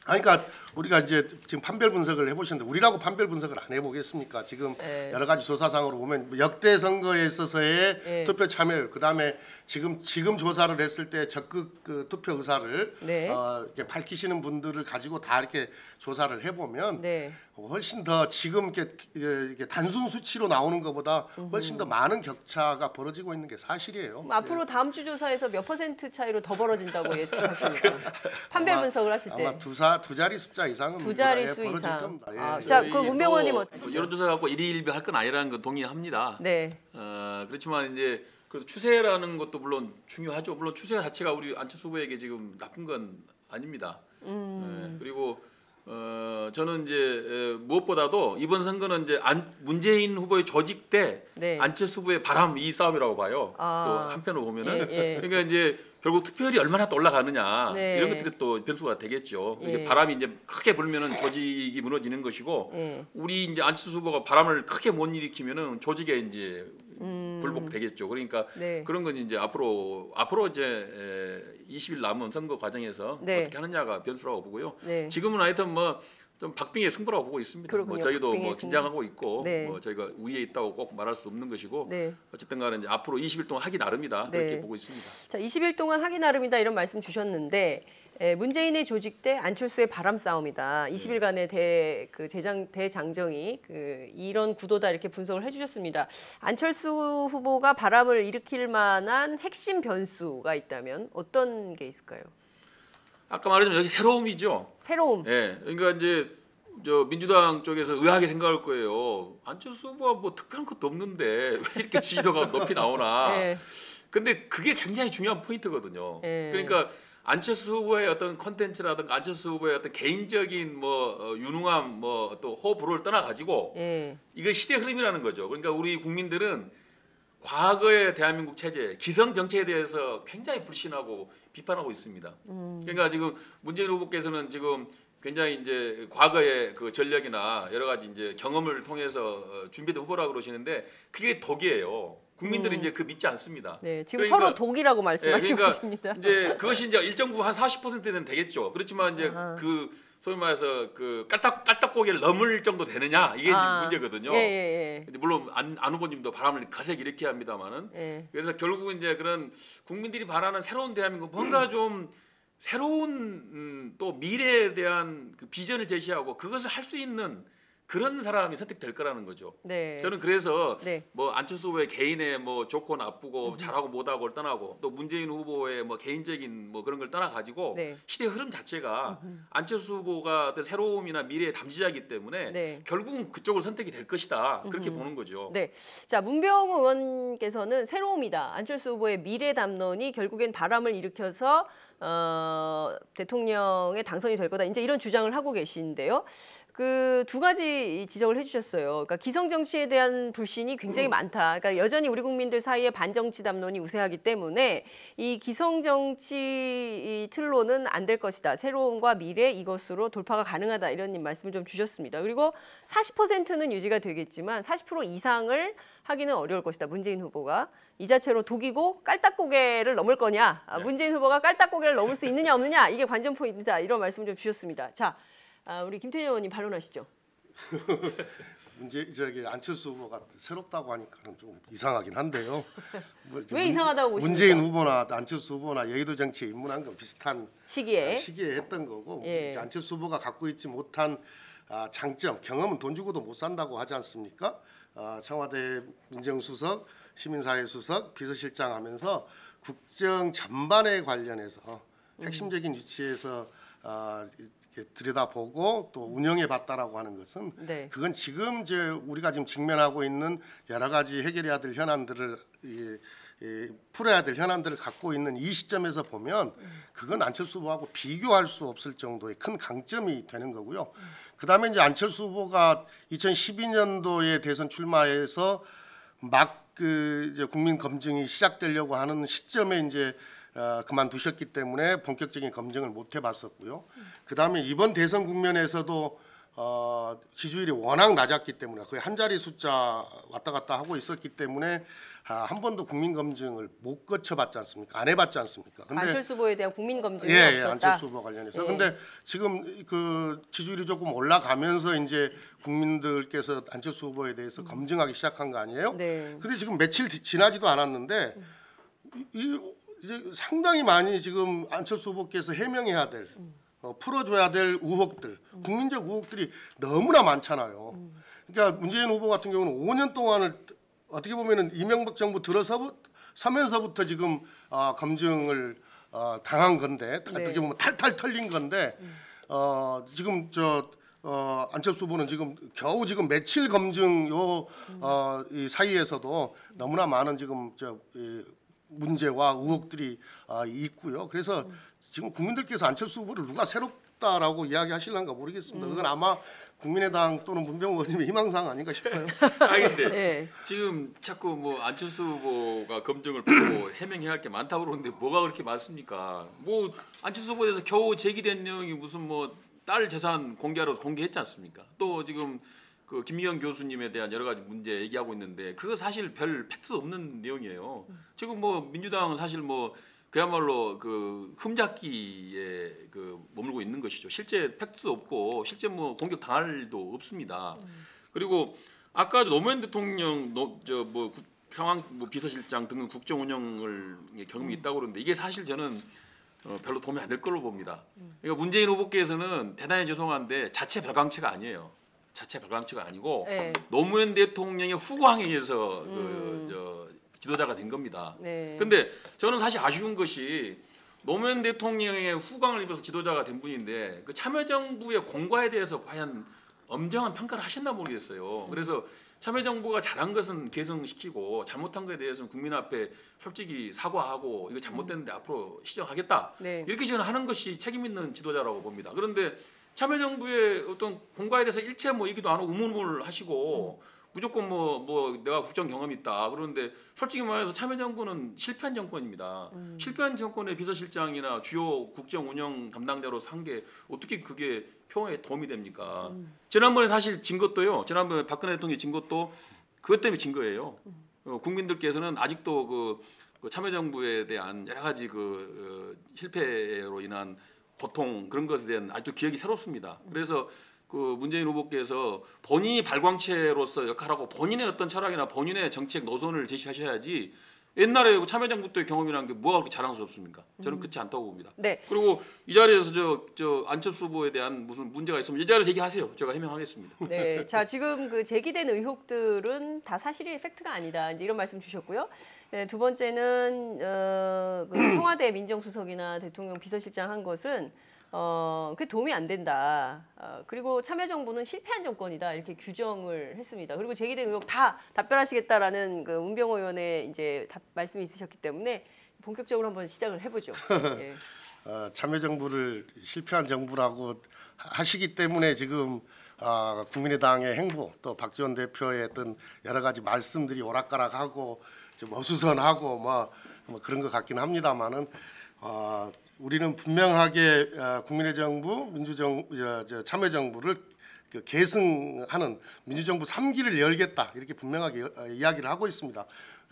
그러니까 우리가 이제 지금 판별 분석을 해보시는데 우리라고 판별 분석을 안 해보겠습니까? 지금 네. 여러 가지 조사상으로 보면 역대 선거에 있어서의 네. 투표 참여율, 그다음에 지금 지금 조사를 했을 때 적극 그 투표 의사를 네. 어, 이렇게 밝히시는 분들을 가지고 다 이렇게 조사를 해보면 네. 훨씬 더 지금 이렇게, 이렇게 단순 수치로 나오는 것보다 훨씬 더 많은 격차가 벌어지고 있는 게 사실이에요. 네. 앞으로 다음 주 조사에서 몇 퍼센트 차이로 더 벌어진다고 예측하십니까? 판별 아마, 분석을 하실 때. 아마 두, 사, 두 자리 숫자 이상은 두 자리수 이상. 예, 아, 자, 그 문병호님 어떠세요? 여론조사 갖고 일희일비 할 건 아니라는 건 동의합니다. 네. 어, 그렇지만 이제 그래서 추세라는 것도 물론 중요하죠. 물론 추세 자체가 우리 안철수 후보에게 지금 나쁜 건 아닙니다. 음. 예, 그리고 어, 저는 이제 무엇보다도 이번 선거는 이제 안, 문재인 후보의 조직 대 네. 안철수 후보의 바람 이 싸움이라고 봐요. 아. 또 한편으로 보면은 예, 예. 그러니까 이제 결국 투표율이 얼마나 또 올라가느냐 네. 이런 것들이 또 변수가 되겠죠. 예. 바람이 이제 크게 불면은 조직이 무너지는 것이고 예. 우리 이제 안철수 후보가 바람을 크게 못 일으키면은 조직에 이제 음. 불복되겠죠. 그러니까 네. 그런 건 이제 앞으로 앞으로 이제 이십 일 남은 선거 과정에서 네. 어떻게 하느냐가 변수라고 보고요. 네. 지금은 하여튼 뭐 좀 박빙의 승부라고 보고 있습니다. 그렇군요. 뭐 저희도 뭐 긴장하고 있고 네. 뭐 저희가 우위에 있다고 꼭 말할 수 없는 것이고 네. 어쨌든 간에 이제 앞으로 이십 일 동안 하기 나름이다. 네. 그렇게 보고 있습니다. 자, 이십 일 동안 하기 나름이다 이런 말씀 주셨는데 예, 문재인의 조직 대 안철수의 바람 싸움이다. 이십 일간의 대, 그 대장, 대장정이 그 이런 구도다 이렇게 분석을 해주셨습니다. 안철수 후보가 바람을 일으킬 만한 핵심 변수가 있다면 어떤 게 있을까요? 아까 말했지만 여기 새로움이죠. 새로움. 예, 그러니까 이제 저 민주당 쪽에서 의아하게 생각할 거예요. 안철수 후보가 뭐 특별한 것도 없는데 왜 이렇게 지지도가 높이 나오나. 예. 근데 그게 굉장히 중요한 포인트거든요. 예. 그러니까 안철수 후보의 어떤 콘텐츠라든가 안철수 후보의 어떤 개인적인 뭐 유능함 뭐 또 호불호를 떠나 가지고 예. 이건 시대 흐름이라는 거죠. 그러니까 우리 국민들은 과거의 대한민국 체제, 기성 정치에 대해서 굉장히 불신하고 비판하고 있습니다. 음. 그러니까 지금 문재인 후보께서는 지금 굉장히 이제 과거의 그 전략이나 여러 가지 이제 경험을 통해서 준비된 후보라고 그러시는데 그게 독이에요. 국민들이 음. 이제 그 믿지 않습니다. 네, 지금 그러니까, 서로 독이라고 말씀하시고 네, 그러니까 계십니다. 이제 그것이 이제 일정 부분 한 사십 퍼센트는 되겠죠. 그렇지만 이제 아하. 그 소위 말해서 그 깔딱 깔딱 고개를 넘을 정도 되느냐 이게 아. 이제 문제거든요. 예, 예, 예. 물론 안, 안 후보님도 바람을 거세게 일으켜야 합니다만은 예. 그래서 결국은 이제 그런 국민들이 바라는 새로운 대한민국 뭔가 음. 좀 새로운 음, 또 미래에 대한 그 비전을 제시하고 그것을 할 수 있는. 그런 사람이 선택될 거라는 거죠. 네. 저는 그래서 네. 뭐 안철수 후보의 개인의 뭐 좋고 나쁘고 음. 잘하고 못하고를 떠나고 또 문재인 후보의 뭐 개인적인 뭐 그런 걸 떠나 가지고 네. 시대 흐름 자체가 음. 안철수 후보가 어떤 새로움이나 미래의 담지자이기 때문에 네. 결국은 그쪽을 선택이 될 것이다. 그렇게 음. 보는 거죠. 네. 자, 문병호 의원께서는 새로움이다. 안철수 후보의 미래 담론이 결국엔 바람을 일으켜서 어, 대통령에 당선이 될 거다. 이제 이런 주장을 하고 계신데요. 그 두 가지 지적을 해주셨어요. 그러니까 기성 정치에 대한 불신이 굉장히 많다. 그러니까 여전히 우리 국민들 사이에 반정치 담론이 우세하기 때문에 이 기성 정치 틀로는 안 될 것이다. 새로움과 미래 이것으로 돌파가 가능하다. 이런 말씀을 좀 주셨습니다. 그리고 사십 퍼센트는 유지가 되겠지만 사십 퍼센트 이상을 하기는 어려울 것이다. 문재인 후보가 이 자체로 독이고 깔딱고개를 넘을 거냐, 네. 문재인 후보가 깔딱고개를 넘을 수 있느냐 없느냐 이게 관전 포인트다. 이런 말씀 좀 주셨습니다. 자, 아, 우리 김태년 의원님 반론하시죠. 문제 이제 안철수 후보가 새롭다고 하니까는 좀 이상하긴 한데요. 뭐 왜 이상하다고 보십니까? 문재인 후보나 안철수 후보나 여의도 정치에 입문한 건 비슷한 시기에 시기에 했던 거고 예. 안철수 후보가 갖고 있지 못한 아, 장점, 경험은 돈 주고도 못 산다고 하지 않습니까? 아, 청와대 민정수석, 시민사회수석, 비서실장 하면서 국정 전반에 관련해서 핵심적인 위치에서 아, 들여다보고 또 운영해봤다라고 하는 것은 네. 그건 지금 이제 우리가 지금 직면하고 있는 여러 가지 해결해야 될 현안들을 이, 이, 풀어야 될 현안들을 갖고 있는 이 시점에서 보면 그건 안철수 후보하고 비교할 수 없을 정도의 큰 강점이 되는 거고요. 그다음에 이제 안철수 후보가 이천십이 년도에 대선 출마해서 막 그 이제 국민 검증이 시작되려고 하는 시점에 이제 어, 그만두셨기 때문에 본격적인 검증을 못 해봤었고요. 음. 그다음에 이번 대선 국면에서도 어, 지지율이 워낙 낮았기 때문에 거의 한 자리 숫자 왔다 갔다 하고 있었기 때문에 아, 한 번도 국민 검증을 못 거쳐봤지 않습니까? 안 해봤지 않습니까? 근데, 안철수 후보에 대한 국민 검증이 예, 없었다. 예, 안철수 후보 관련해서. 그런데 예. 지금 그 지지율이 조금 올라가면서 이제 국민들께서 안철수 후보에 대해서 음. 검증하기 시작한 거 아니에요? 네. 근데 지금 며칠 지나지도 않았는데 음. 이 이제 상당히 많이 지금 안철수 후보께서 해명해야 될, 어, 풀어줘야 될 우혹들, 국민적 우혹들이 너무나 많잖아요. 그러니까 문재인 후보 같은 경우는 오 년 동안을 어떻게 보면은 이명박 정부 들어서 서면서부터 지금 어, 검증을 어, 당한 건데 네. 어떻게 보면 탈탈 털린 건데 어, 지금 저 어, 안철수 후보는 지금 겨우 지금 며칠 검증 요 어, 이 사이에서도 너무나 많은 지금 저 이, 문제와 의혹들이 있고요. 그래서 지금 국민들께서 안철수 후보를 누가 새롭다라고 이야기하실란가 모르겠습니다. 그건 아마 국민의당 또는 문병호 의원님의 희망사항 아닌가 싶어요. 아니 근데 네. 지금 자꾸 뭐 안철수 후보가 검증을 보고 해명해야 할 게 많다고 그러는데 뭐가 그렇게 많습니까? 뭐 안철수 후보에 대해서 겨우 제기된 내용이 무슨 뭐 딸 재산 공개하러 공개했지 않습니까? 또 지금 그 김미영 교수님에 대한 여러 가지 문제 얘기하고 있는데 그거 사실 별 팩트도 없는 내용이에요. 지금 뭐 민주당은 사실 뭐 그야말로 그 흠잡기에 그 머물고 있는 것이죠. 실제 팩트도 없고 실제 뭐 공격 당할 일도 없습니다. 그리고 아까 노무현 대통령 노 저 뭐 상황 뭐 비서실장 등은 국정 운영을 경험이 있다고 그러는데 이게 사실 저는 어, 별로 도움이 안 될 걸로 봅니다. 그러니까 문재인 후보께서는 대단히 죄송한데 자체 발광체가 아니에요. 자체 발광체가 아니고 네. 노무현 대통령의 후광에 의해서 음. 그, 저, 지도자가 된 겁니다. 그런데 네. 저는 사실 아쉬운 것이 노무현 대통령의 후광을 입어서 지도자가 된 분인데 그 참여정부의 공과에 대해서 과연 엄정한 평가를 하셨나 모르겠어요. 그래서 참여정부가 잘한 것은 계승시키고 잘못한 것에 대해서는 국민 앞에 솔직히 사과하고 이거 잘못됐는데 음. 앞으로 시정하겠다. 네. 이렇게 저는 하는 것이 책임 있는 지도자라고 봅니다. 그런데 참여정부의 어떤 공과에 대해서 일체 뭐 얘기도 안 하고 우물우물 하시고 음. 무조건 뭐, 뭐 내가 국정 경험이 있다 그러는데 솔직히 말해서 참여정부는 실패한 정권입니다. 음. 실패한 정권의 비서실장이나 주요 국정 운영 담당자로서 한 게 어떻게 그게 평화에 도움이 됩니까? 음. 지난번에 사실 진 것도요. 지난번에 박근혜 대통령이 진 것도 그것 때문에 진 거예요. 음. 어, 국민들께서는 아직도 그, 그 참여정부에 대한 여러 가지 그 어, 실패로 인한 고통 그런 것에 대한 아직도 기억이 새롭습니다. 그래서 그 문재인 후보께서 본인이 발광체로서 역할하고 본인의 어떤 철학이나 본인의 정책 노선을 제시하셔야지 옛날에 참여정부 때 경험이라는 게 뭐가 그렇게 자랑스럽습니까? 저는 음. 그렇지 않다고 봅니다. 네. 그리고 이 자리에서 저, 저 안철수 후보에 대한 무슨 문제가 있으면 이 자리에서 얘기하세요. 제가 해명하겠습니다. 네, 자 지금 그 제기된 의혹들은 다 사실이 팩트가 아니다 이런 말씀 주셨고요. 네, 두 번째는 어, 그 청와대 민정수석이나 대통령 비서실장 한 것은 어, 그게 도움이 안 된다. 어, 그리고 참여정부는 실패한 정권이다. 이렇게 규정을 했습니다. 그리고 제기된 의혹 다 답변하시겠다라는 그 문병호 의원의 이제 답, 말씀이 있으셨기 때문에 본격적으로 한번 시작을 해보죠. 예. 어, 참여정부를 실패한 정부라고 하시기 때문에 지금 어, 국민의당의 행보 또 박지원 대표의 어떤 여러 가지 말씀들이 오락가락하고 좀 어수선하고 뭐, 뭐 그런 것 같긴 합니다만은. 어, 우리는 분명하게 어, 국민의정부, 민주정, 어, 저, 참여정부를 그 계승하는 민주정부 삼 기를 열겠다 이렇게 분명하게 어, 이야기를 하고 있습니다.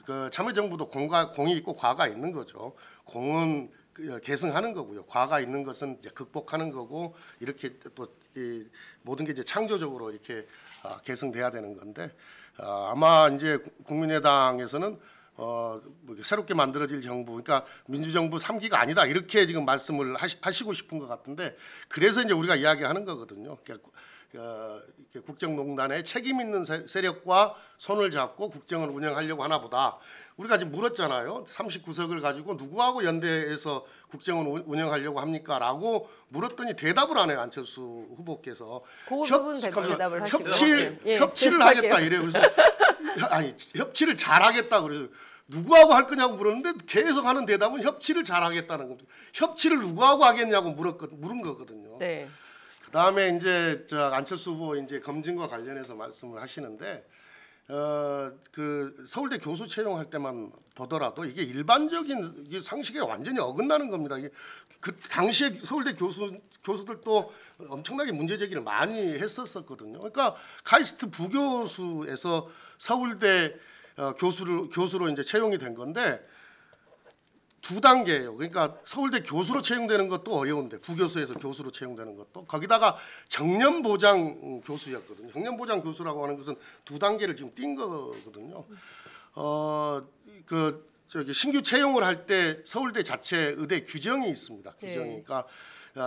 그 참여정부도 공과, 공이 있고 과가 있는 거죠. 공은 어, 계승하는 거고요. 과가 있는 것은 이제 극복하는 거고 이렇게 또 이, 모든 게 이제 창조적으로 이렇게 어, 계승돼야 되는 건데 어, 아마 이제 국민의당에서는 어, 새롭게 만들어질 정부, 그러니까 민주정부 삼 기가 아니다 이렇게 지금 말씀을 하시, 하시고 싶은 것 같은데 그래서 이제 우리가 이야기하는 거거든요. 그러니까, 어, 국정농단의 책임 있는 세력과 손을 잡고 국정을 운영하려고 하나 보다. 우리가 지금 물었잖아요. 삼십구 석을 가지고 누구하고 연대해서 국정을 운영하려고 합니까? 라고 물었더니 대답을 안 해요. 안철수 후보께서. 그 부분 대답을 하시고. 협치를, 예, 협치를 하겠다 이래요. 그래서 아니 협치를 잘하겠다 그래서 누구하고 할 거냐고 물었는데 계속 하는 대답은 협치를 잘하겠다는 겁니다. 협치를 누구하고 하겠냐고 물었거, 물은 거거든요. 네. 그다음에 이제 저 안철수 후보 이제 검증과 관련해서 말씀을 하시는데 어, 그 서울대 교수 채용할 때만 보더라도 이게 일반적인 이게 상식에 완전히 어긋나는 겁니다. 이게 그 당시에 서울대 교수 교수들도 엄청나게 문제 제기를 많이 했었었거든요. 그러니까 카이스트 부교수에서 서울대 어, 교수를 교수로 이제 채용이 된 건데 두 단계예요. 그러니까 서울대 교수로 채용되는 것도 어려운데 부교수에서 교수로 채용되는 것도 거기다가 정년 보장 교수였거든요. 정년 보장 교수라고 하는 것은 두 단계를 지금 띈 거거든요. 어, 그 저기 신규 채용을 할 때 서울대 자체 의대 규정이 있습니다. 규정이 그러니까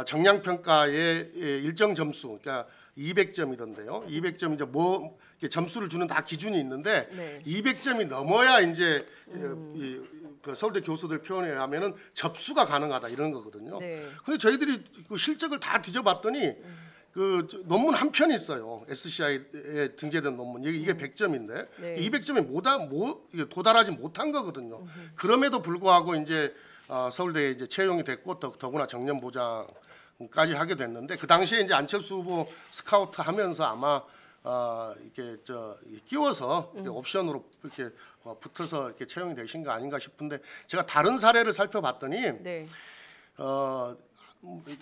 정량 평가의 일정 점수, 그러니까 이백 점이던데요. 이백 점 이제 뭐 점수를 주는 다 기준이 있는데 네. 이백 점이 넘어야 이제 음. 이, 그 서울대 교수들 표현에 하면은 접수가 가능하다 이런 거거든요. 네. 근데 저희들이 그 실적을 다 뒤져봤더니 음. 그 논문 한 편이 있어요. 에스씨아이에 등재된 논문. 이게, 이게 백 점인데 네. 이백 점에 못, 못 도달하지 못한 거거든요. 음. 그럼에도 불구하고 이제 어, 서울대에 이제 채용이 됐고 더, 더구나 정년 보장까지 하게 됐는데 그 당시에 이제 안철수 후보 스카우트 하면서 아마 어, 이렇게 저 끼워서 이렇게 음. 옵션으로 이렇게 어, 붙어서 이렇게 채용이 되신 거 아닌가 싶은데 제가 다른 사례를 살펴봤더니 네. 어,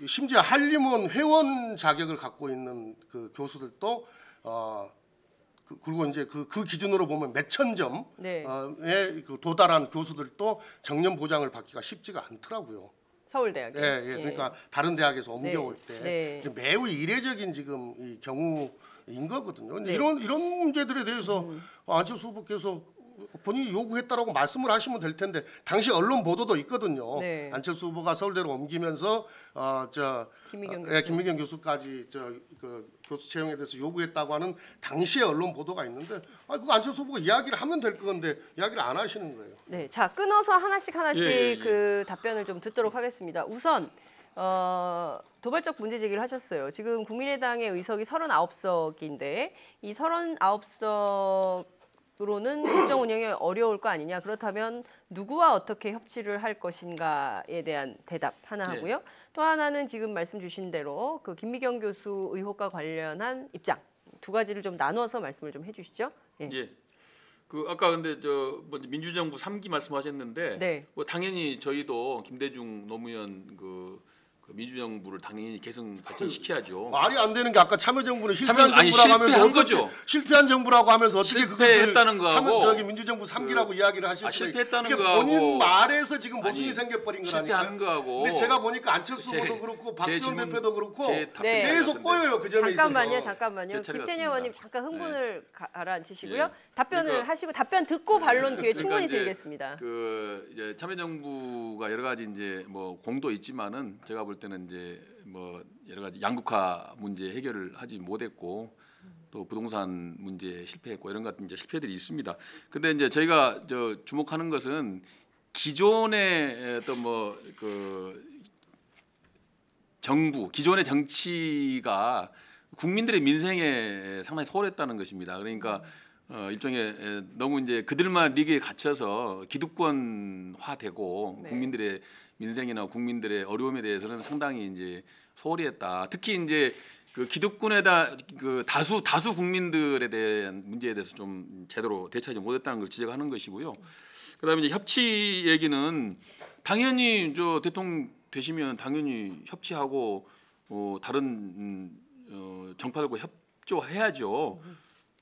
심지어 한림원 회원 자격을 갖고 있는 그 교수들도 어, 그, 그리고 이제 그, 그 기준으로 보면 몇천 점에 네. 어, 그 도달한 교수들도 정년 보장을 받기가 쉽지가 않더라고요. 서울대학에. 예, 예, 예. 그러니까 다른 대학에서 옮겨올 네. 때 네. 매우 이례적인 지금 이 경우. 인 거거든요. 네. 이런 이런 문제들에 대해서 음. 안철수 후보께서 본인이 요구했다라고 말씀을 하시면 될 텐데 당시 언론 보도도 있거든요. 네. 안철수 후보가 서울대로 옮기면서 어, 저, 김미경, 어, 예, 김미경 교수까지 저, 그, 교수 채용에 대해서 요구했다고 하는 당시의 언론 보도가 있는데 아, 그거 안철수 후보가 이야기를 하면 될 건데 이야기를 안 하시는 거예요. 네, 자 끊어서 하나씩 하나씩 예, 예, 예. 그 답변을 좀 듣도록 하겠습니다. 우선. 어, 도발적 문제 제기를 하셨어요. 지금 국민의당의 의석이 삼십구 석인데 이 삼십구 석으로는 국정 운영이 어려울 거 아니냐. 그렇다면 누구와 어떻게 협치를 할 것인가에 대한 대답 하나 하고요. 네. 또 하나는 지금 말씀 주신 대로 그 김미경 교수 의혹과 관련한 입장 두 가지를 좀 나눠서 말씀을 좀 해주시죠. 예. 예. 그 아까 근데 저 민주정부 삼 기 말씀하셨는데 네. 뭐 당연히 저희도 김대중 노무현 그 민주정부를 당연히 계속 발전시켜야죠. 말이 안 되는 게 아까 참여정부는 실패한 참여, 정부라고 아니, 하면서 어떻게, 거죠. 실패한 정부라고 하면서 어떻게 실패했다는 거하고 참여, 저기 민주정부 삼기라고 그, 이야기를 하실 아, 실패했다는 거하고 본인 말에서 지금 모순이 생겨버린 거라니까요. 실패한 거하고. 근데 제가 보니까 안철수 후보도 그렇고 박지원 대표도 그렇고 네. 계속 꼬여요. 그 점에 잠깐만요, 있어서. 잠깐만요. 김태년 의원님 잠깐 흥분을 네. 가라앉히시고요. 예. 답변을 그러니까, 하시고 답변 듣고 반론 기회 그러니까 충분히 드리겠습니다. 그 이제 참여정부가 여러 가지 이제 뭐 공도 있지만은 제가 볼 때는 이제 뭐 여러 가지 양극화 문제 해결을 하지 못했고 또 부동산 문제 실패했고 이런 같은 이제 실패들이 있습니다. 근데 이제 저희가 저 주목하는 것은 기존의 어떤 뭐 그 정부, 기존의 정치가 국민들의 민생에 상당히 소홀했다는 것입니다. 그러니까 어 일종의 너무 이제 그들만 리그에 갇혀서 기득권화되고 네. 국민들의 민생이나 국민들의 어려움에 대해서는 상당히 이제 소홀히 했다. 특히 이제 그 기득권에다 그 다수 다수 국민들에 대한 문제에 대해서 좀 제대로 대처하지 못했다는 걸 지적하는 것이고요. 그다음에 이제 협치 얘기는 당연히 저 대통령 되시면 당연히 협치하고 어 다른 어 정파들과 협조해야죠.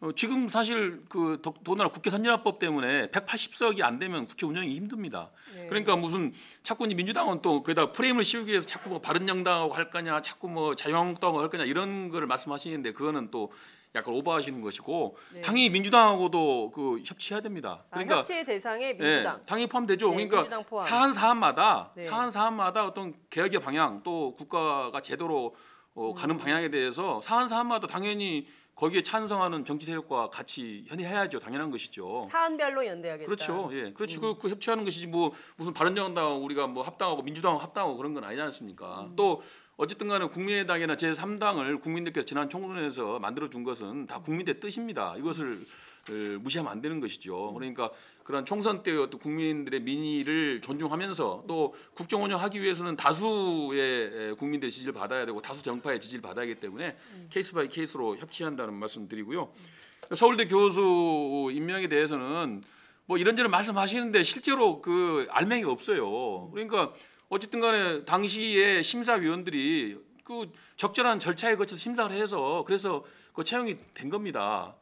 어, 지금 사실 그 더군다나 국회 선진화법 때문에 백팔십 석이 안 되면 국회 운영이 힘듭니다. 네. 그러니까 무슨 자꾸 이제 민주당은 또 거기다 프레임을 씌우기 위해서 자꾸 뭐 바른정당하고 할 거냐, 자꾸 뭐 자유한국당하고 할 거냐 이런 거를 말씀하시는데 그거는 또 약간 오버하시는 것이고 네. 당연히 민주당하고도 그 협치해야 됩니다. 그러니까 아, 협치의 대상에 민주당. 네, 당연히 포함되죠. 네, 그러니까 포함. 사안 사안마다 네. 사안 사안마다 어떤 개혁의 방향 또 국가가 제대로 어, 음. 가는 방향에 대해서 사안 사안마다 당연히 거기에 찬성하는 정치 세력과 같이 연대해야죠. 당연한 것이죠. 사안별로 연대하겠다. 그렇죠. 예, 그렇죠. 음. 그 협치하는 것이지 뭐 무슨 바른정당하고 우리가 뭐 합당하고 민주당하고 합당하고 그런 건 아니지 않습니까? 음. 또 어쨌든 간에 국민의당이나 제삼 당을 국민들께서 지난 총선에서 만들어준 것은 다 국민들의 뜻입니다. 이것을 무시하면 안 되는 것이죠. 그러니까 그런 총선 때의 어떤 국민들의 민의를 존중하면서 또 국정 운영하기 위해서는 다수의 국민들의 지지를 받아야 되고 다수 정파의 지지를 받아야 하기 때문에 케이스 바이 케이스로 협치한다는 말씀 드리고요. 서울대 교수 임명에 대해서는 뭐 이런저런 말씀하시는데 실제로 그 알맹이 없어요. 그러니까 어쨌든 간에 당시에 심사위원들이 그 적절한 절차에 거쳐서 심사를 해서 그래서 그 채용이 된 겁니다.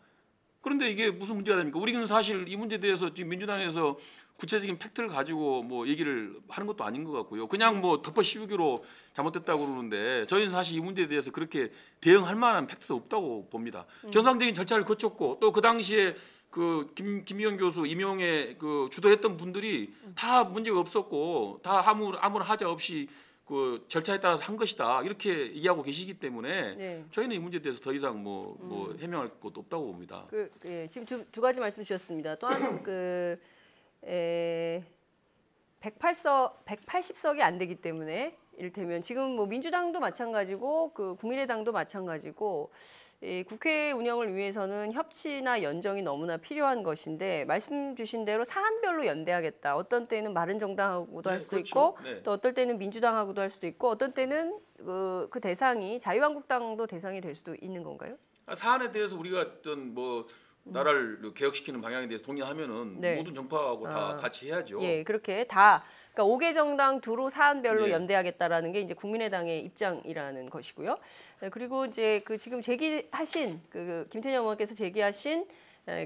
그런데 이게 무슨 문제가 됩니까? 우리는 사실 이 문제에 대해서 지금 민주당에서 구체적인 팩트를 가지고 뭐 얘기를 하는 것도 아닌 것 같고요. 그냥 뭐 덮어씌우기로 잘못됐다고 그러는데 저희는 사실 이 문제에 대해서 그렇게 대응할 만한 팩트도 없다고 봅니다. 음. 정상적인 절차를 거쳤고 또 그 당시에 그 김 김희영 교수 임용에 그 주도했던 분들이 다 문제가 없었고 다 아무 아무런 하자 없이 그 절차에 따라서 한 것이다 이렇게 얘기하고 계시기 때문에 네. 저희는 이 문제에 대해서 더 이상 뭐, 음. 뭐 해명할 것도 없다고 봅니다. 그 예, 지금 두, 두 가지 말씀 주셨습니다. 또한 그 에, 백팔 석 백팔십 석이 안 되기 때문에 이를테면 지금 뭐 민주당도 마찬가지고 그 국민의당도 마찬가지고. 이 국회 운영을 위해서는 협치나 연정이 너무나 필요한 것인데 말씀 주신 대로 사안별로 연대하겠다. 어떤 때는 바른정당하고도 네, 할 수도 그렇죠. 있고 네. 또 어떨 때는 민주당하고도 할 수도 있고 어떤 때는 그, 그 대상이 자유한국당도 대상이 될 수도 있는 건가요? 사안에 대해서 우리가 어떤 뭐 나라를 음. 개혁시키는 방향에 대해서 동의하면은 네. 모든 정파하고 아. 다 같이 해야죠. 예, 그렇게 다. 그러니까 다섯 개 정당 두루 사안별로 네. 연대하겠다라는 게 이제 국민의당의 입장이라는 것이고요. 그리고 이제 그 지금 제기하신 그 김태년 의원께서 제기하신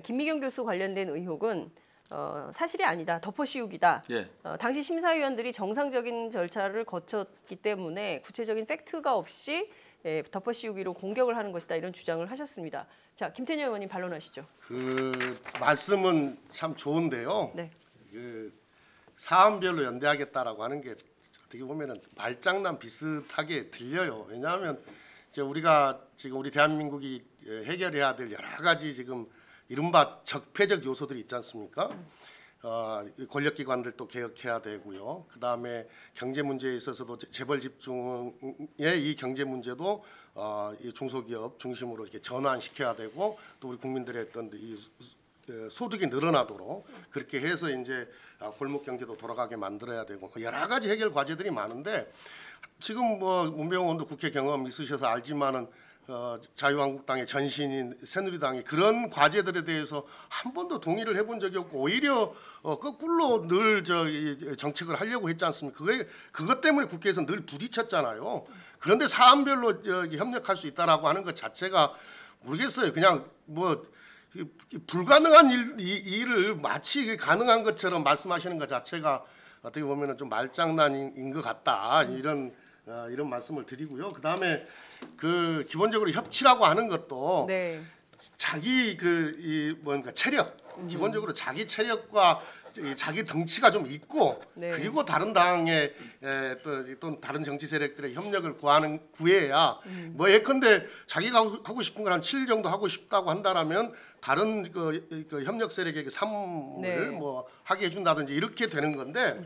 김미경 교수 관련된 의혹은 어, 사실이 아니다. 덮어씌우기다. 예. 어, 당시 심사위원들이 정상적인 절차를 거쳤기 때문에 구체적인 팩트가 없이 예, 덮어씌우기로 공격을 하는 것이다. 이런 주장을 하셨습니다. 자, 김태년 의원님 반론하시죠. 그 말씀은 참 좋은데요. 네. 그... 사안별로 연대하겠다라고 하는 게 어떻게 보면은 말장난 비슷하게 들려요. 왜냐하면 이제 우리가 지금 우리 대한민국이 해결해야 될 여러 가지 지금 이른바 적폐적 요소들이 있지 않습니까? 어, 권력기관들도 개혁해야 되고요. 그다음에 경제 문제에 있어서도 재벌 집중의 이 경제 문제도 어, 이 중소기업 중심으로 이렇게 전환시켜야 되고 또 우리 국민들의 어떤 이 소득이 늘어나도록 그렇게 해서 이제 골목 경제도 돌아가게 만들어야 되고 여러 가지 해결 과제들이 많은데 지금 뭐 문병호 의원도 국회 경험 있으셔서 알지만은 어, 자유한국당의 전신인 새누리당이 그런 과제들에 대해서 한 번도 동의를 해본 적이 없고 오히려 어, 거꾸로 늘 저 정책을 하려고 했지 않습니까? 그게 그것 때문에 국회에서 늘 부딪혔잖아요. 그런데 사안별로 저, 협력할 수 있다라고 하는 것 자체가 모르겠어요. 그냥 뭐 불가능한 일, 이, 일을 마치 가능한 것처럼 말씀하시는 것 자체가 어떻게 보면은 좀 말장난인 것 같다. 이런 어, 이런 말씀을 드리고요. 그다음에 그 기본적으로 협치라고 하는 것도 네. 자기 그 이 뭔가 체력 음. 기본적으로 자기 체력과 자기 덩치가 좀 있고 네. 그리고 다른 당의 또는 다른 정치 세력들의 협력을 구하는 구해야 음. 뭐 예컨대 자기가 하고 싶은 걸 한 칠 정도 하고 싶다고 한다라면 다른 그, 그 협력 세력에게 삼을 네. 뭐 하게 해준다든지 이렇게 되는 건데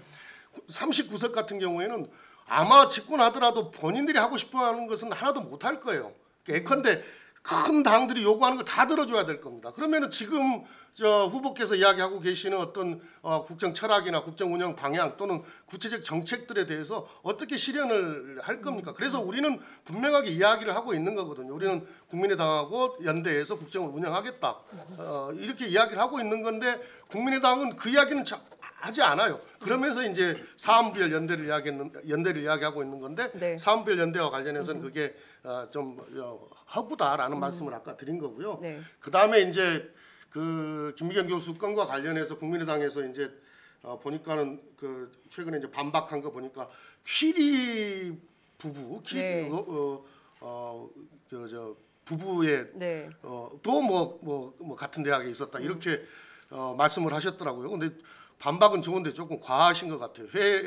삼십구 석 같은 경우에는 아마 집권하더라도 본인들이 하고 싶어하는 것은 하나도 못할 거예요. 예컨대 큰 당들이 요구하는 걸 다 들어줘야 될 겁니다. 그러면은 지금 저 후보께서 이야기하고 계시는 어떤 어 국정 철학이나 국정 운영 방향 또는 구체적 정책들에 대해서 어떻게 실현을 할 겁니까? 그래서 우리는 분명하게 이야기를 하고 있는 거거든요. 우리는 국민의당하고 연대해서 국정을 운영하겠다. 어 이렇게 이야기를 하고 있는 건데 국민의당은 그 이야기는 자, 하지 않아요. 그러면서 이제 사안별 연대를 이야기했는 연대를 이야기하고 있는 건데 네. 사안별 연대와 관련해서는 음. 그게 어, 좀 어, 허구다라는 음. 말씀을 아까 드린 거고요. 네. 그 다음에 이제 그 김미경 교수 건과 관련해서 국민의당에서 이제 어, 보니까는 그 최근에 이제 반박한 거 보니까 퀴리 부부, 퀴리 네. 어, 어, 어, 저, 저 부부의 네. 어, 또 뭐 뭐 뭐 같은 대학에 있었다 이렇게 어, 말씀을 하셨더라고요. 근데 반박은 좋은데 조금 과하신 것 같아요. 회,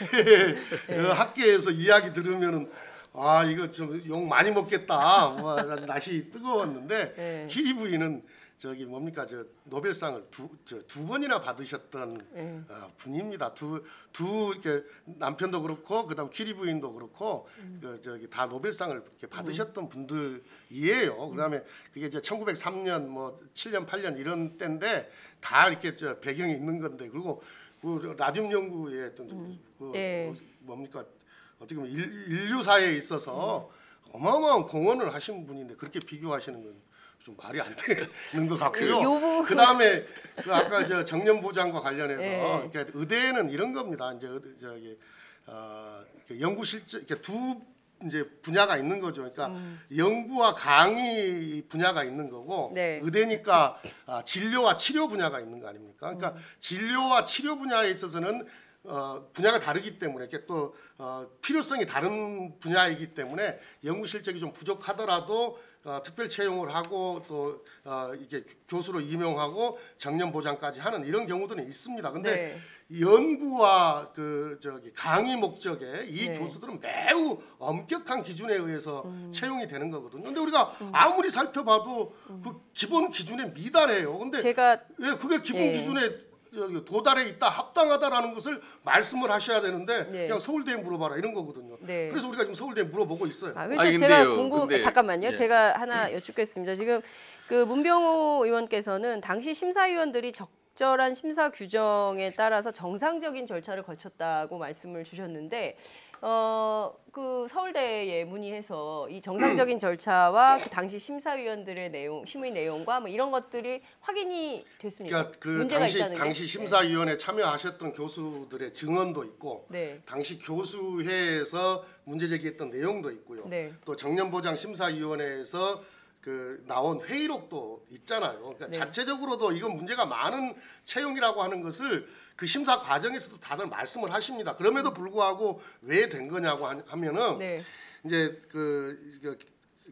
회 네. 학계에서 이야기 들으면은 아 이거 좀 욕 많이 먹겠다. 뭐 낯이 뜨거웠는데 네. 키리 부인은 저기 뭡니까 저 노벨상을 두, 저 두 번이나 받으셨던 네. 어, 분입니다. 두 두 이렇게 남편도 그렇고 그다음 키리 부인도 그렇고 음. 그 저기 다 노벨상을 이렇게 받으셨던 음. 분들이에요. 그다음에 그게 이제 천구백삼 년 뭐 칠 년 팔 년 이런 때인데. 다 이렇게 저 배경이 있는 건데 그리고 그 라듐 연구의 어떤 음. 그 네. 뭡니까 어떻게 보면 인류 사회에 있어서 음. 어마어마한 공헌을 하신 분인데 그렇게 비교하시는 건 좀 말이 안 되는 것 같고요. 그 다음에 그 아까 저 정년 보장과 관련해서 네. 그러니까 의대에는 이런 겁니다. 이제 저기 어, 연구 실제 이렇게 두 이제 분야가 있는 거죠. 그러니까 음. 연구와 강의 분야가 있는 거고 네. 의대니까 아, 진료와 치료 분야가 있는 거 아닙니까? 그러니까 음. 진료와 치료 분야에 있어서는 어, 분야가 다르기 때문에 이렇게 또 어, 필요성이 다른 분야이기 때문에 연구 실적이 좀 부족하더라도 어, 특별 채용을 하고 또 어, 이게 교수로 임용하고 정년 보장까지 하는 이런 경우들은 있습니다. 근데 네. 연구와 그 저기 강의 목적에 이 네. 교수들은 매우 엄격한 기준에 의해서 음. 채용이 되는 거거든요. 근데 우리가 음. 아무리 살펴봐도 음. 그 기본 기준에 미달해요. 근데 제가 예, 그게 기본 예. 기준에 도달해 있다, 합당하다라는 것을 말씀을 하셔야 되는데 네. 그냥 서울대에 물어봐라 이런 거거든요. 네. 그래서 우리가 지금 서울대에 물어보고 있어요. 아, 그래서 아니, 제가 궁금 근데... 잠깐만요. 네. 제가 하나 여쭙겠습니다. 지금 그 문병호 의원께서는 당시 심사위원들이 적 적절한 심사 규정에 따라서 정상적인 절차를 거쳤다고 말씀을 주셨는데 어, 그 서울대에 문의해서 이 정상적인 절차와 그 당시 심사위원들의 내용, 심의 내용과 뭐 이런 것들이 확인이 됐습니다. 그러니까 그 문제가 당시, 있다는 당시 심사위원에 네. 참여하셨던 교수들의 증언도 있고 네. 당시 교수회에서 문제 제기했던 내용도 있고요. 네. 또 정년보장 심사위원회에서 그 나온 회의록도 있잖아요. 그러니까 네. 자체적으로도 이건 문제가 많은 채용이라고 하는 것을 그 심사 과정에서도 다들 말씀을 하십니다. 그럼에도 불구하고 왜 된 거냐고 하면은 네. 이제 그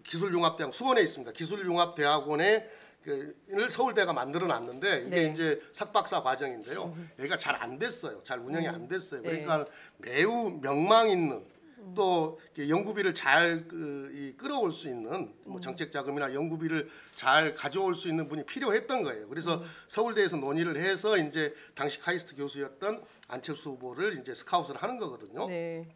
기술융합대학 수원에 있습니다. 기술융합대학원에 그,를 서울대가 만들어놨는데 이게 네. 이제 석박사 과정인데요. 여기가 잘 안 됐어요. 잘 운영이 음. 안 됐어요. 그러니까 네. 매우 명망 있는 또 연구비를 잘 그, 끌어올 수 있는 뭐 정책 자금이나 연구비를 잘 가져올 수 있는 분이 필요했던 거예요. 그래서 음. 서울대에서 논의를 해서 이제 당시 카이스트 교수였던 안철수 후보를 이제 스카웃을 하는 거거든요. 네.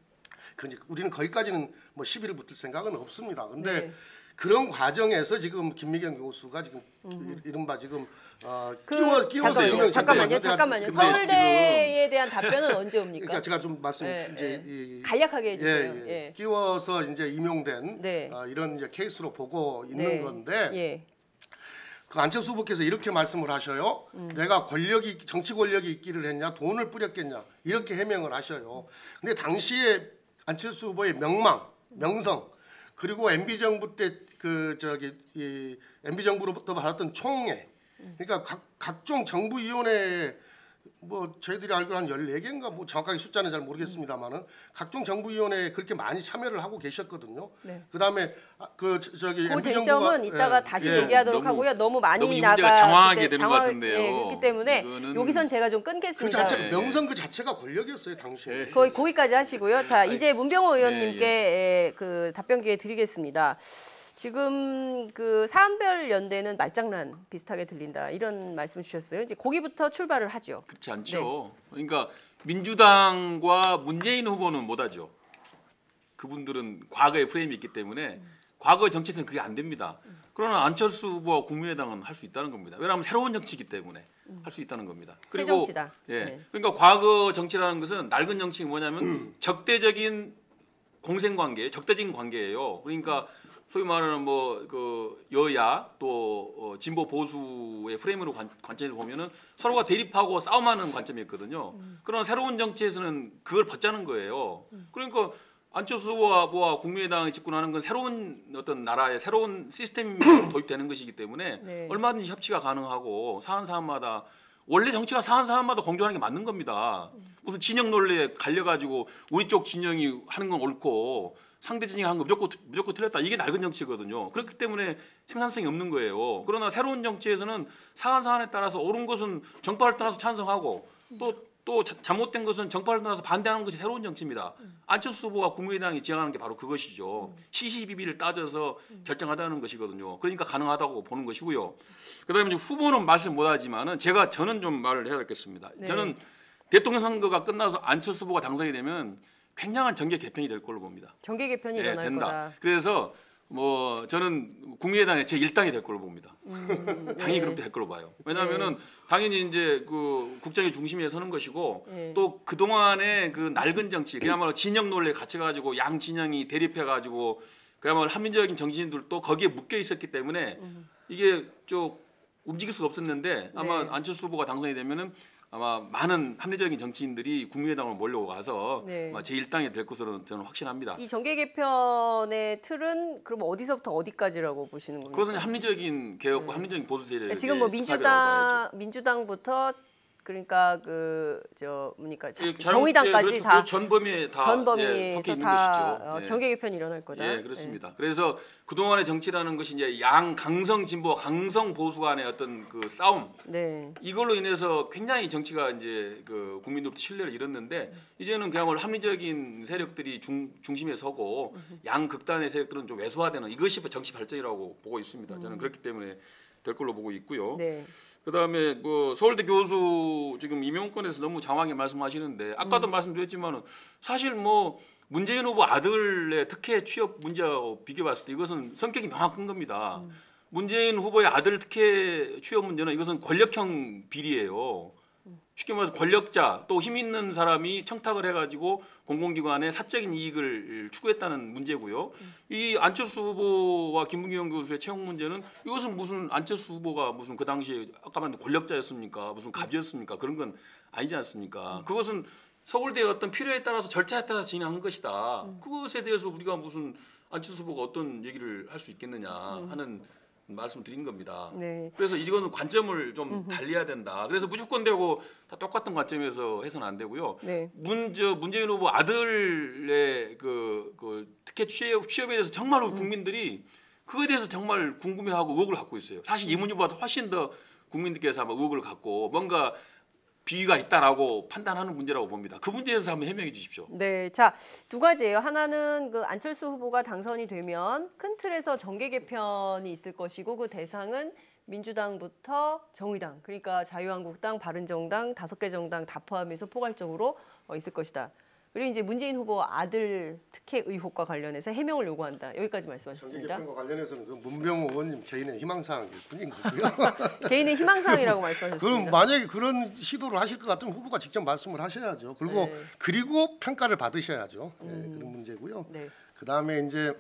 그 이제 우리는 거기까지는 뭐 시비를 붙을 생각은 없습니다. 근데 네. 그런 과정에서 지금 김미경 교수가 지금 음. 이른바 지금 어, 그, 끼워, 끼워서 잠깐만요, 잠깐만요. 잠깐만요. 서울대에 대한 답변은 언제 옵니까? 그러니까 제가 좀 말씀 예, 이제 예. 이, 간략하게 해주세요. 예, 예. 예. 끼워서 이제 임용된 네. 어, 이런 이제 케이스로 보고 있는 네. 건데 예. 그 안철수 후보께서 이렇게 말씀을 하셔요. 음. 내가 권력이 정치 권력이 있기를 했냐, 돈을 뿌렸겠냐 이렇게 해명을 하셔요. 근데 당시에 안철수 후보의 명망, 명성 그리고 엠비 정부 때 그 저기 이 엠비 정부로부터 받았던 총애. 그러니까 각, 각종 정부 위원회 뭐 저희들이 알기로 한 열네 개인가 뭐 정확하게 숫자는 잘 모르겠습니다만은 각종 정부 위원회에 그렇게 많이 참여를 하고 계셨거든요. 네. 그다음에 그 저기 그 쟁점은 이따가 예, 다시 예, 얘기하도록 너무, 하고요. 너무 많이 너무 나가 장황하게 되는 것 같은데요. 예, 그렇기 때문에 여기선 제가 좀 끊겠습니다. 그 자체, 명성 그 자체가 권력이었어요 당시에. 예. 거의 거기까지 하시고요. 자 이제 문병호 의원님께 예, 예. 그 답변 기회 드리겠습니다. 지금 그 사안별 연대는 말장난 비슷하게 들린다 이런 말씀 주셨어요. 이제 거기부터 출발을 하죠. 그렇지 않죠. 네. 그러니까 민주당과 문재인 후보는 못하죠. 그분들은 과거의 프레임이 있기 때문에 음. 과거의 정치에서는 그게 안 됩니다. 음. 그러나 안철수 후보와 국민의당은 할 수 있다는 겁니다. 왜냐하면 새로운 정치이기 때문에 음. 할 수 있다는 겁니다. 그리고 새 정치다. 예. 네. 그러니까 과거 정치라는 것은 낡은 정치가 뭐냐면 음. 적대적인 공생관계, 적대적인 관계예요. 그러니까 소위 말하는 뭐 그 여야 또 어 진보 보수의 프레임으로 관, 관점에서 보면은 서로가 대립하고 싸움하는 관점이었거든요. 음. 그러나 새로운 정치에서는 그걸 벗자는 거예요. 음. 그러니까 안철수 후보와 국민의당이 집권하는 건 새로운 어떤 나라의 새로운 시스템이 도입되는 것이기 때문에 네. 얼마든지 협치가 가능하고 사안 사안마다 원래 정치가 사안 사안마다 공존하는 게 맞는 겁니다. 무슨 진영 논리에 갈려가지고 우리 쪽 진영이 하는 건 옳고 상대 진영이 하는 건 무조건, 무조건 틀렸다. 이게 낡은 정치거든요. 그렇기 때문에 생산성이 없는 거예요. 그러나 새로운 정치에서는 사안 사안에 따라서 옳은 것은 정파를 따라서 찬성하고 또 또 잘못된 것은 정파를 떠나서 반대하는 것이 새로운 정치입니다. 음. 안철수 후보와 국민의당이 지향하는 게 바로 그것이죠. 음. 시시비비를 따져서 음. 결정하다는 것이거든요. 그러니까 가능하다고 보는 것이고요. 그다음에 후보는 말씀 못하지만은 제가 저는 좀 말을 해야겠습니다. 네. 저는 대통령 선거가 끝나서 안철수 후보가 당선이 되면 굉장한 정계 개편이 될 걸로 봅니다. 정계 개편이 네, 일어날 된다. 거다. 그래서 뭐 저는 국민의당의 제일 당이 될 걸로 봅니다. 음, 당연히 네. 그렇게 될 걸로 봐요. 왜냐하면은 네. 당연히 이제 그 국정의 중심에 서는 것이고 네. 또 그동안의 그 낡은 정치 그야말로 진영 논리에 갇혀가지고 양 진영이 대립해가지고 그야말로 한민족적인 정치인들도 거기에 묶여 있었기 때문에 음. 이게 좀 움직일 수가 없었는데 아마 네. 안철수 후보가 당선이 되면은 아마 많은 합리적인 정치인들이 국민의당으로 몰려가서 네. 제일 당이 될 것으로 저는 확신합니다. 이 정계 개편의 틀은 그럼 어디서부터 어디까지라고 보시는 겁니까? 그것은 합리적인 개혁과 음. 합리적인 보수 세력. 지금 뭐 민주당 민주당부터 그러니까 그 저 뭡니까 자, 정의당까지 예, 그렇죠. 다 그 전범위에 다 전범위에서 예, 속해 있는 다 것이죠. 어, 정계 개편이 일어날 거다. 예, 그렇습니다. 예. 그래서 그동안의 정치라는 것이 이제 양 강성 진보와 강성 보수 간의 어떤 그 싸움 네. 이걸로 인해서 굉장히 정치가 이제 그 국민들부터 신뢰를 잃었는데 이제는 그야말로 합리적인 세력들이 중, 중심에 서고 양 극단의 세력들은 좀 왜소화되는 이것이 정치 발전이라고 보고 있습니다. 저는 그렇기 때문에 될 걸로 보고 있고요. 네. 그다음에 그 서울대 교수 지금 임용권에서 너무 장황하게 말씀하시는데 아까도 음. 말씀드렸지만은 사실 뭐 문재인 후보 아들의 특혜 취업 문제하고 비교해봤을 때 이것은 성격이 명확한 겁니다. 음. 문재인 후보의 아들 특혜 취업 문제는 이것은 권력형 비리예요. 쉽게 말해서 권력자 또 힘 있는 사람이 청탁을 해가지고 공공기관에 사적인 이익을 추구했다는 문제고요. 음. 이 안철수 후보와 김문경 교수의 채용 문제는 이것은 무슨 안철수 후보가 무슨 그 당시에 아까 말한 권력자였습니까? 무슨 갑이었습니까? 그런 건 아니지 않습니까? 음. 그것은 서울대의 어떤 필요에 따라서 절차에 따라서 진행한 것이다. 음. 그것에 대해서 우리가 무슨 안철수 후보가 어떤 얘기를 할 수 있겠느냐 하는 음. 말씀드린 겁니다. 네. 그래서 이거는 관점을 좀 음흠. 달리해야 된다. 그래서 무조건 되고 다 똑같은 관점에서 해서는 안 되고요. 네. 문저 문재인 후보 아들의 그, 그 특혜 취업, 취업에 대해서 정말 음. 국민들이 그거에 대해서 정말 궁금해하고 의혹을 갖고 있어요. 사실 이 문제보다 훨씬 더 국민들께서 아마 의혹을 갖고 뭔가 비위가 있다라고 판단하는 문제라고 봅니다. 그 문제에서 한번 해명해 주십시오. 네, 자, 두 가지예요. 하나는 그 안철수 후보가 당선이 되면 큰 틀에서 정계 개편이 있을 것이고 그 대상은 민주당부터 정의당, 그러니까 자유한국당, 바른정당, 다섯 개 정당 다 포함해서 포괄적으로 있을 것이다. 그리고 이제 문재인 후보 아들 특혜 의혹과 관련해서 해명을 요구한다. 여기까지 말씀하셨습니다. 정계 개편과 관련해서는 그 문병호 의원님 개인의 희망사항일 뿐인 거고요. 개인의 희망사항이라고 말씀하셨습니다. 그럼 만약에 그런 시도를 하실 것 같으면 후보가 직접 말씀을 하셔야죠. 그리고 네. 그리고 평가를 받으셔야죠. 네, 음. 그런 문제고요. 네. 그다음에 이제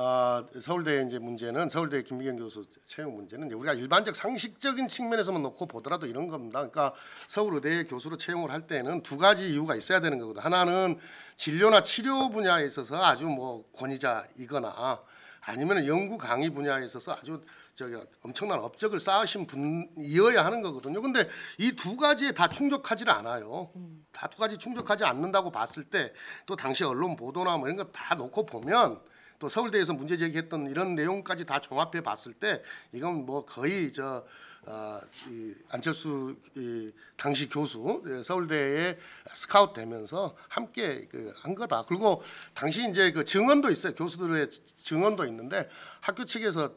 아, 서울대 이제 문제는 서울대 김미경 교수 채용 문제는 우리가 일반적 상식적인 측면에서만 놓고 보더라도 이런 겁니다. 그러니까 서울의대 교수로 채용을 할 때는 두 가지 이유가 있어야 되는 거거든요. 하나는 진료나 치료 분야에 있어서 아주 뭐 권위자이거나 아니면 연구 강의 분야에 있어서 아주 저기 엄청난 업적을 쌓으신 분이어야 하는 거거든요. 근데 이 두 가지에 다 충족하지를 않아요. 다 두 가지 충족하지 않는다고 봤을 때 또 당시 언론 보도나 뭐 이런 거 다 놓고 보면. 또 서울대에서 문제 제기했던 이런 내용까지 다 종합해 봤을 때 이건 뭐 거의 저 어, 이 안철수 이 당시 교수 서울대에 스카웃 되면서 함께 그 한 거다. 그리고 당시 이제 그 증언도 있어요. 교수들의 증언도 있는데 학교 측에서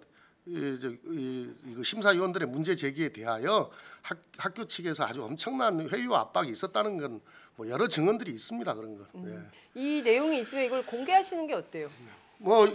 이, 저, 이, 이 심사위원들의 문제 제기에 대하여 학, 학교 측에서 아주 엄청난 회유 압박이 있었다는 건 뭐 여러 증언들이 있습니다. 그런 거. 음. 예. 이 내용이 있으면 이걸 공개하시는 게 어때요? 뭐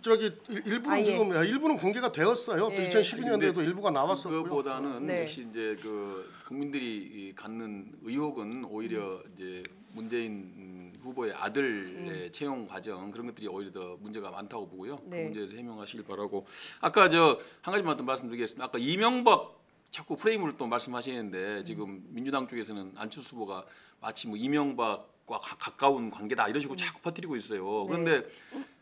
저기 일부는 아, 지금 예. 일부는 공개가 되었어요. 예. 이천십이 년도에도 일부가 나왔었고요. 그것보다는 네. 역시 이제 그 국민들이 갖는 의혹은 오히려 음. 이제 문재인 후보의 아들의 음. 채용 과정 그런 것들이 오히려 더 문제가 많다고 보고요. 네. 그 문제에서 해명하시길 바라고. 아까 저 한 가지만 더 말씀드리겠습니다. 아까 이명박 자꾸 프레임을 또 말씀하시는데 지금 음. 민주당 쪽에서는 안철수 후보가 마치 뭐 이명박과 가, 가까운 관계다 이런 식으로 음. 자꾸 퍼뜨리고 있어요. 그런데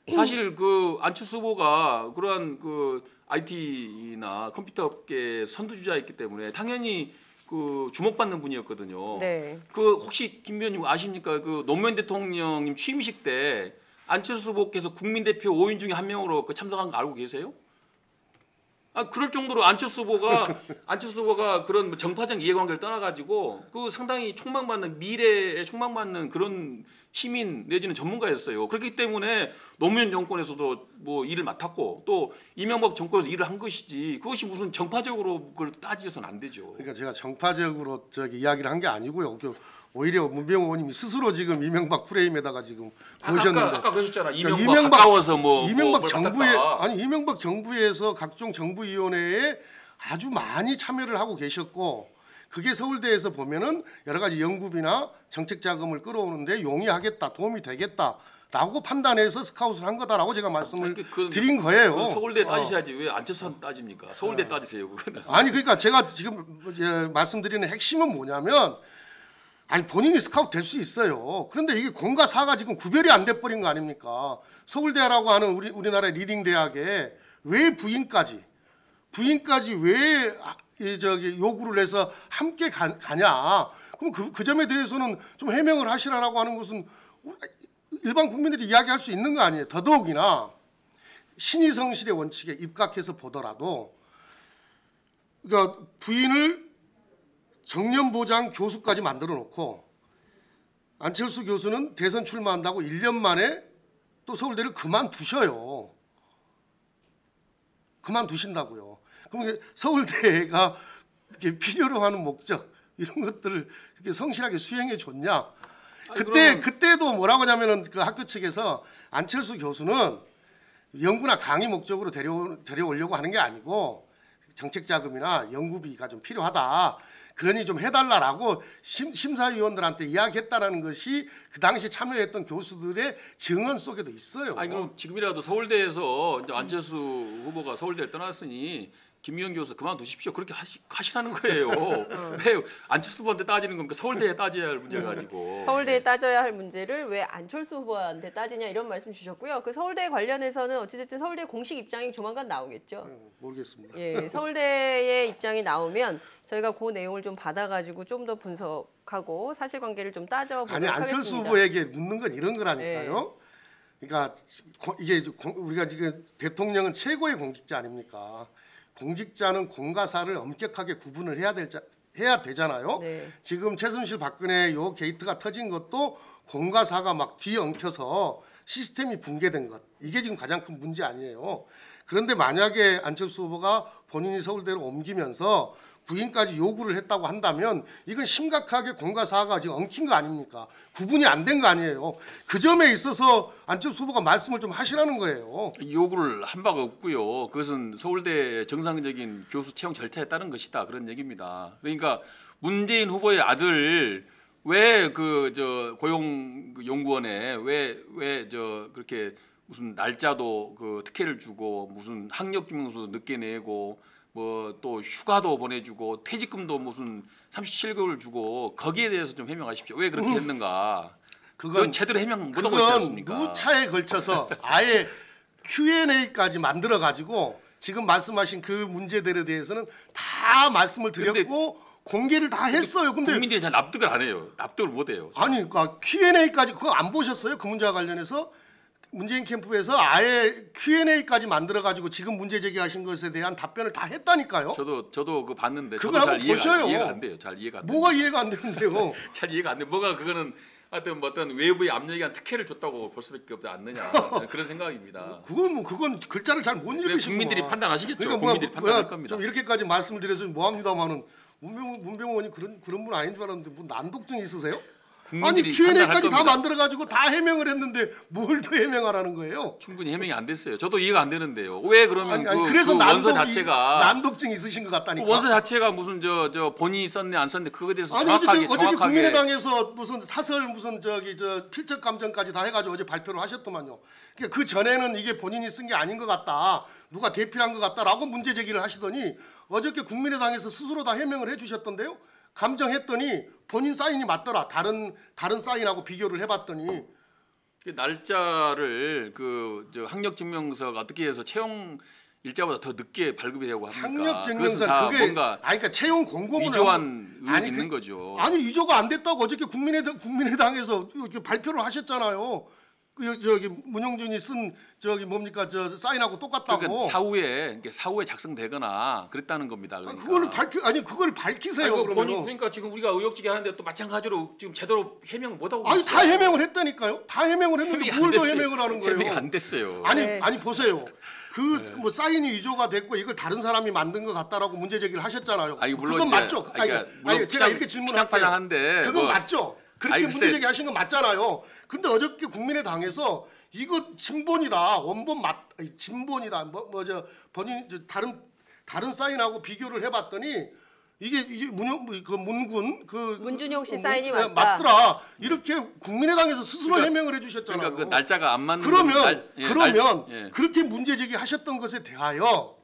네. 사실 그 안철수 후보가 그러한 그 아이티나 컴퓨터 업계 선두주자였기 때문에 당연히 그 주목받는 분이었거든요. 네. 그 혹시 김 위원님 아십니까? 그 노무현 대통령님 취임식 때 안철수 후보께서 국민대표 오 인 중에 한 명으로 그 참석한 거 알고 계세요? 아 그럴 정도로 안철수 후보가 안철수 후보가 그런 뭐 정파적 이해관계를 떠나가지고 그 상당히 촉망받는 미래에 촉망받는 그런 시민 내지는 전문가였어요. 그렇기 때문에 노무현 정권에서도 뭐 일을 맡았고 또 이명박 정권에서 일을 한 것이지 그것이 무슨 정파적으로 그걸 따지어서는 안 되죠. 그러니까 제가 정파적으로 저기 이야기를 한 게 아니고요. 오히려 문병호 의원님이 스스로 지금 이명박 프레임에다가 지금 그러셨는데 아까, 아까 그러셨잖아. 이명박, 이명박 가까워서 뭐 이명박 뭐, 정부에 아니 이명박 정부에서 각종 정부위원회에 아주 많이 참여를 하고 계셨고 그게 서울대에서 보면은 여러 가지 연구비나 정책 자금을 끌어오는데 용이하겠다, 도움이 되겠다. 라고 판단해서 스카웃을 한 거다라고 제가 말씀을 그건, 드린 거예요. 서울대 따지셔야지 왜 안철수 따집니까? 서울대 네. 따지세요 그거는. 아니 그러니까 제가 지금 이제 말씀드리는 핵심은 뭐냐면 아니 본인이 스카웃 될 수 있어요. 그런데 이게 공과 사가 지금 구별이 안 돼 버린 거 아닙니까? 서울대라고 하는 우리 우리나라의 리딩 대학에 왜 부인까지 부인까지 왜 이 저기 요구를 해서 함께 가, 가냐? 그럼 그, 그 점에 대해서는 좀 해명을 하시라라고 하는 것은 일반 국민들이 이야기할 수 있는 거 아니에요. 더더욱이나 신의성실의 원칙에 입각해서 보더라도 그러니까 부인을 정년보장 교수까지 만들어 놓고 안철수 교수는 대선 출마한다고 일 년 만에 또 서울대를 그만두셔요. 그만두신다고요. 그럼 서울대가 필요로 하는 목적 이런 것들을 이렇게 성실하게 수행해 줬냐. 그때, 아니, 그때도 뭐라고 하냐면은 그 학교 측에서 안철수 교수는 연구나 강의 목적으로 데려, 데려오려고 하는 게 아니고 정책 자금이나 연구비가 좀 필요하다. 그러니 좀 해달라라고 심, 심사위원들한테 이야기했다라는 것이 그 당시 참여했던 교수들의 증언 속에도 있어요. 아니 그럼 지금이라도 서울대에서 이제 안철수 후보가 서울대를 떠났으니 김미경 교수 그만두십시오. 그렇게 하시, 하시라는 거예요. 왜 안철수 후보한테 따지는 겁니까? 서울대에 따져야 할 문제 가지고. 서울대에 따져야 할 문제를 왜 안철수 후보한테 따지냐 이런 말씀 주셨고요. 그 서울대 관련해서는 어찌됐든 서울대 공식 입장이 조만간 나오겠죠. 모르겠습니다. 예, 서울대의 입장이 나오면 저희가 그 내용을 좀 받아가지고 좀 더 분석하고 사실관계를 좀 따져보도록 아니, 하겠습니다. 아니 안철수 후보에게 묻는 건 이런 거라니까요. 예. 그러니까 이게 우리가 지금 대통령은 최고의 공직자 아닙니까? 공직자는 공과 사를 엄격하게 구분을 해야 될 해야 되잖아요. 네. 지금 최순실 박근혜 요 게이트가 터진 것도 공과 사가 막 뒤엉켜서 시스템이 붕괴된 것. 이게 지금 가장 큰 문제 아니에요. 그런데 만약에 안철수 후보가 본인이 서울대로 옮기면서 부인까지 요구를 했다고 한다면 이건 심각하게 공과 사가 지금 엉킨 거 아닙니까? 구분이 안 된 거 아니에요. 그 점에 있어서 안철수 후보가 말씀을 좀 하시라는 거예요. 요구를 한 바가 없고요. 그것은 서울대 정상적인 교수 채용 절차에 따른 것이다, 그런 얘기입니다. 그러니까 문재인 후보의 아들 왜 그 저 고용연구원에 왜 왜 저 그렇게 무슨 날짜도 그 특혜를 주고 무슨 학력증명서도 늦게 내고 뭐 또 휴가도 보내주고 퇴직금도 무슨 삼십칠 개월 주고 거기에 대해서 좀 해명하십시오. 왜 그렇게 했는가? 그건, 그건 제대로 해명 못하고 있지 않습니까? 무차에 걸쳐서 아예 큐 앤 에이까지 만들어 가지고 지금 말씀하신 그 문제들에 대해서는 다 말씀을 드렸고 공개를 다 했어요. 근데 국민들이 잘 납득을 안 해요. 납득을 못 해요. 아니, 그러니까 큐 앤 에이까지 그거 안 보셨어요? 그 문제와 관련해서? 문재인 캠프에서 아예 큐 앤 에이까지 만들어가지고 지금 문제 제기하신 것에 대한 답변을 다 했다니까요. 저도 저도 그 봤는데 그걸 한번 잘 보셔요. 이해가, 이해가 안 돼요. 잘 이해가 안 돼요. 뭐가 됩니다. 이해가 안 되는데요? 잘 이해가 안 돼. 뭐가 그거는 하여튼 뭐 어떤 외부의 압력에 의한 특혜를 줬다고 볼 수밖에 없지 않느냐, 그런 생각입니다. 그건 뭐 그건 글자를 잘 못 읽으시고 국민들이 판단하시겠죠. 그러니까 국민들이 뭐야, 판단할 뭐야, 겁니다. 좀 이렇게까지 말씀드려서 뭐합니다마는 문병호 문병호원이 그런 그런 분 아닌 줄 알았는데 뭐 난독증 있으세요? 아니 큐 앤 에이까지 다 만들어가지고 다 해명을 했는데 뭘 더 해명하라는 거예요? 충분히 해명이 안 됐어요. 저도 이해가 안 되는데요. 왜 그러면 아니, 아니, 그, 그래서 그 난독, 원서 자체가 난독증 있으신 것 같다니까. 그 원서 자체가 무슨 저 저 본인이 썼네 안 썼네 그거에 대해서 아니, 정확하게 어차피, 정확하게. 어차피 국민의당에서 무슨 사설 무슨 저기 저 필적 감정까지 다 해가지고 어제 발표를 하셨더만요. 그러니까 그 전에는 이게 본인이 쓴 게 아닌 것 같다, 누가 대필한 것 같다라고 문제 제기를 하시더니 어저께 국민의당에서 스스로 다 해명을 해주셨던데요. 감정했더니 본인 사인이 맞더라. 다른 다른 사인하고 비교를 해봤더니 날짜를 그 저 학력증명서가 어떻게 해서 채용 일자보다 더 늦게 발급이 되고 합니까? 학력증명서는 그게 뭔가 아니 그러니까 채용 공고문을 위조한 의혹이 있는 그, 거죠. 아니 위조가 안 됐다고 어저께 국민의당 국민의당에서 발표를 하셨잖아요. 그 저기 문용준이 쓴 저기 뭡니까 저 사인하고 똑같다고. 그러니까 사후에 사후에 작성되거나 그랬다는 겁니다. 그러니까. 아니, 그걸 발표 아니 그걸 밝히세요. 아니, 본인, 그러니까 지금 우리가 의혹지게 하는데 또 마찬가지로 지금 제대로 해명 못 하고. 아니 있어요. 다 해명을 했다니까요. 다 해명을 했는데 뭘 더 해명을 하는 거예요? 해명이 안 됐어요. 아니 네. 아니 보세요. 그 뭐 네. 사인이 위조가 됐고 이걸 다른 사람이 만든 것 같다라고 문제 제기를 하셨잖아요. 아니, 물론 그건 이제, 맞죠. 아니, 그러니까, 물론 아니, 피장, 제가 이렇게 질문할게요. 그건 뭐, 맞죠. 그렇게 문제 제기하신 건 맞잖아요. 근데 어저께 국민의당에서 이거 진본이다, 원본 맞, 진본이다, 뭐 뭐 저 본인 저 다른 다른 사인하고 비교를 해봤더니 이게 이제 문용 그 문군 그 문준용 씨 그, 사인이 문, 맞다. 맞더라. 이렇게 국민의당에서 스스로 그러니까, 해명을 해주셨잖아요. 그러니까 그 날짜가 안 맞는. 그러면 날, 예, 그러면 날, 예. 그렇게 문제 제기하셨던 것에 대하여.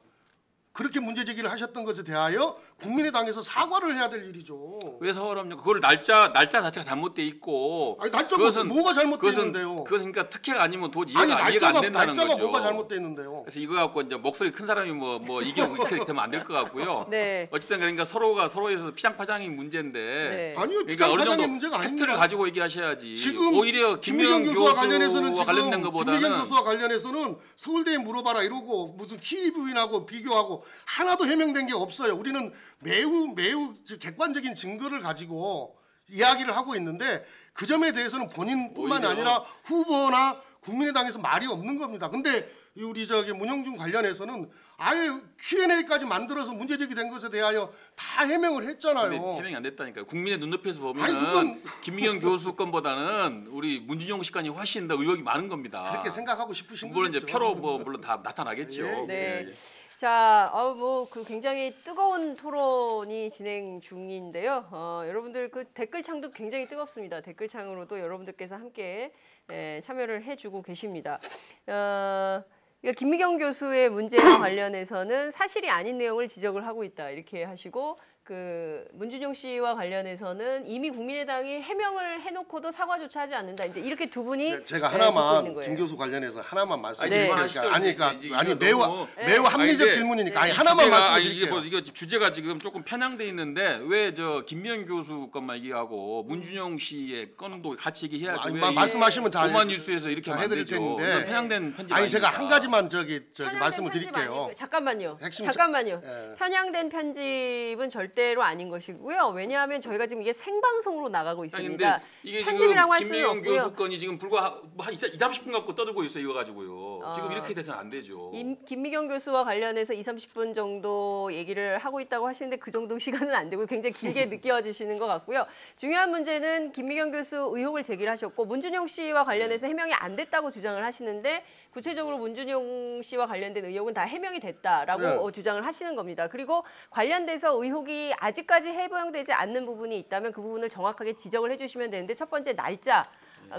그렇게 문제 제기를 하셨던 것에 대하여 국민의당에서 사과를 해야 될 일이죠. 왜 사과를 합니까? 그걸 날짜 날짜 자체가 잘못돼 있고. 아니 날짜가 그것은, 뭐가 잘못돼 있는데요? 그러니까 특혜가 아니면 도저히 이해가, 아니, 날짜가, 이해가 안 된다는 날짜가 거죠. 날짜가 뭐가 잘못돼 있는데요? 그래서 이거 갖고 이제 목소리 큰 사람이 뭐 뭐 이게 이렇게 되면 안 될 것 같고요. 네. 어쨌든 그러니까 서로가 서로에서 피장파장이 문제인데. 네. 아니요, 그러니까 피장파장의 어느 정도 문제가 아닙니다. 팩트를 가지고 얘기하셔야지. 지금 오히려 김미경 교수와 관련해서는 지금 김미경 교수와 관련해서는 서울대에 물어봐라 이러고 무슨 키리 부인하고 비교하고. 하나도 해명된 게 없어요. 우리는 매우 매우 객관적인 증거를 가지고 이야기를 하고 있는데 그 점에 대해서는 본인뿐만이 아니라 후보나 국민의당에서 말이 없는 겁니다. 근데 우리 저기 문영준 관련해서는 아예 큐 앤 에이까지 만들어서 문제 제기된 것에 대하여 다 해명을 했잖아요. 해명이 안 됐다니까요. 국민의 눈높이에서 보면 그건... 김미경 교수 건보다는 우리 문준용 씨 건이 훨씬 더 의혹이 많은 겁니다. 그렇게 생각하고 싶으신 물론 거겠죠. 이제 표로 뭐 물론 다 나타나겠죠. 예. 네. 예. 자, 어, 뭐 그 굉장히 뜨거운 토론이 진행 중인데요. 어, 여러분들 그 댓글창도 굉장히 뜨겁습니다. 댓글창으로도 여러분들께서 함께 예, 참여를 해주고 계십니다. 어, 그러니까 김미경 교수의 문제와 관련해서는 사실이 아닌 내용을 지적을 하고 있다 이렇게 하시고 그 문준용 씨와 관련해서는 이미 국민의당이 해명을 해놓고도 사과조차 하지 않는다. 이제 이렇게 두 분이 네, 제가 하나만 네, 김 교수 관련해서 하나만 말씀드릴게요. 네. 그러니까, 아니, 그러니까 아니 매우 너무, 매우 합리적 아니, 질문이니까 아니, 하나만 주제가, 말씀드릴게요. 아니, 이게, 뭐, 이게 주제가 지금 조금 편향돼 있는데 왜 저 김미연 교수 것만 얘기하고 문준용 씨의 건도 같이 얘기해야지. 아니, 왜 말씀하시면 다 오마뉴스에서 이렇게 해드릴 텐데 편향된 편집. 아니 아닙니까? 제가 한 가지만 저기 저기 말씀을 드릴게요. 아니, 잠깐만요. 잠깐만요. 예. 편향된 편집은 절대 절대로 아닌 것이고요. 왜냐하면 저희가 지금 이게 생방송으로 나가고 있습니다. 아니, 이게 편집이라고 할 수는 없고요. 김민영 교수 건이 지금 불과 한 이삼십 분 갖고 떠들고 있어요. 이거 가지고요. 어, 지금 이렇게 돼서는 안 되죠. 임, 김미경 교수와 관련해서 이삼십 분 정도 얘기를 하고 있다고 하시는데 그 정도 시간은 안 되고 굉장히 길게 느껴지시는 것 같고요. 중요한 문제는 김미경 교수 의혹을 제기를 하셨고 문준용 씨와 관련해서 해명이 안 됐다고 주장을 하시는데 구체적으로 문준용 씨와 관련된 의혹은 다 해명이 됐다라고 네. 주장을 하시는 겁니다. 그리고 관련돼서 의혹이 아직까지 해명되지 않는 부분이 있다면 그 부분을 정확하게 지적을 해주시면 되는데 첫 번째 날짜.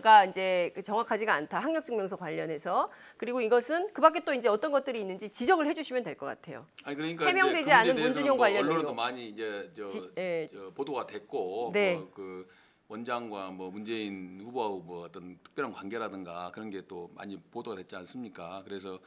가 이제 정확하지가 않다. 학력증명서 관련해서. 그리고 이것은 그밖에 또 이제 어떤 것들이 있는지 지적을 해주시면 될 것 같아요. 아니 그러니까 해명되지 않은 문준용 뭐 관련 언론도 많이 이제 저, 지, 네. 저 보도가 됐고 네. 뭐 그 원장과 뭐 문재인 후보하고 뭐 어떤 특별한 관계라든가 그런 게 또 많이 보도가 됐지 않습니까? 그래서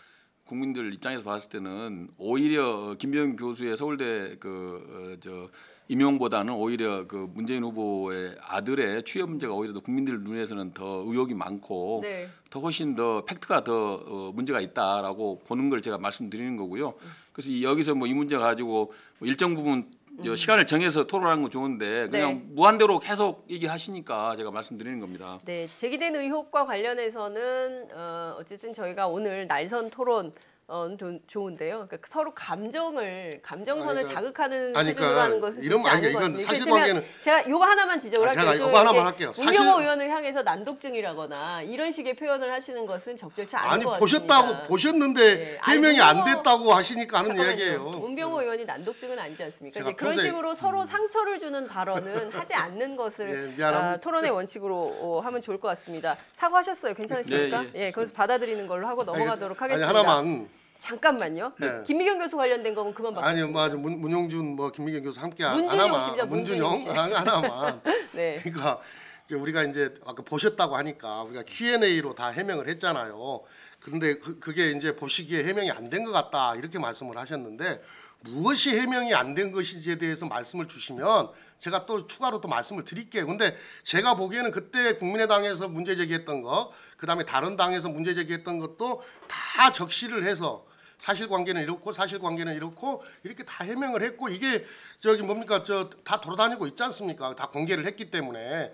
국민들 입장에서 봤을 때는 오히려 김병현 교수의 서울대 그 저 임용보다는 오히려 그 문재인 후보의 아들의 취업 문제가 오히려 더 국민들 눈에서는 더 의혹이 많고 네. 더 훨씬 더 팩트가 더 어 문제가 있다라고 보는 걸 제가 말씀드리는 거고요. 그래서 이 여기서 뭐 이 문제 가지고 뭐 일정 부분 음. 시간을 정해서 토론하는 건 좋은데 그냥 네. 무한대로 계속 얘기하시니까 제가 말씀드리는 겁니다. 네, 제기된 의혹과 관련해서는 어, 어쨌든 저희가 오늘 날선 토론 어, 좋은데요. 그러니까 서로 감정을 감정선을 아니, 그러니까, 자극하는 아니, 수준으로 하는 것은 이런 좋지 않은 것 같습니다. 사실관계는... 제가 요거 하나만 지적을 아, 할게요. 제가 요거 하나만 할게요. 문병호 사실... 의원을 향해서 난독증이라거나 이런 식의 표현을 하시는 것은 적절치 않은 아니, 것 같습니다. 아니 보셨다고 보셨는데 네. 해명이 아니, 문병호... 안 됐다고 하시니까 하는 잠깐만요. 얘기예요. 문병호 네. 의원이 난독증은 아니지 않습니까? 이제 평생... 그런 식으로 서로 상처를 주는 발언은 하지 않는 것을 네, 아, 토론의 원칙으로 어, 하면 좋을 것 같습니다. 사과하셨어요. 괜찮으십니까? 네, 예. 예, 그래서 받아드리는 걸로 하고 넘어가도록 아니, 하겠습니다. 아니, 하나만. 잠깐만요. 네. 김미경 교수 관련된 거면 그만 받겠습니다. 아니요, 맞아. 문, 문용준, 뭐 김미경 교수 함께 하나만. 씨입니다, 문준용, 문준용 아, 하나만. 네. 그러니까 이제 우리가 이제 아까 보셨다고 하니까 우리가 큐 앤 에이로 다 해명을 했잖아요. 그런데 그, 그게 이제 보시기에 해명이 안 된 것 같다 이렇게 말씀을 하셨는데 무엇이 해명이 안 된 것인지에 대해서 말씀을 주시면 제가 또 추가로 또 말씀을 드릴게요. 근데 제가 보기에는 그때 국민의당에서 문제 제기했던 거, 그다음에 다른 당에서 문제 제기했던 것도 다 적시를 해서 사실관계는 이렇고 사실관계는 이렇고 이렇게 다 해명을 했고 이게 저기 뭡니까 저 다 돌아다니고 있지 않습니까? 다 공개를 했기 때문에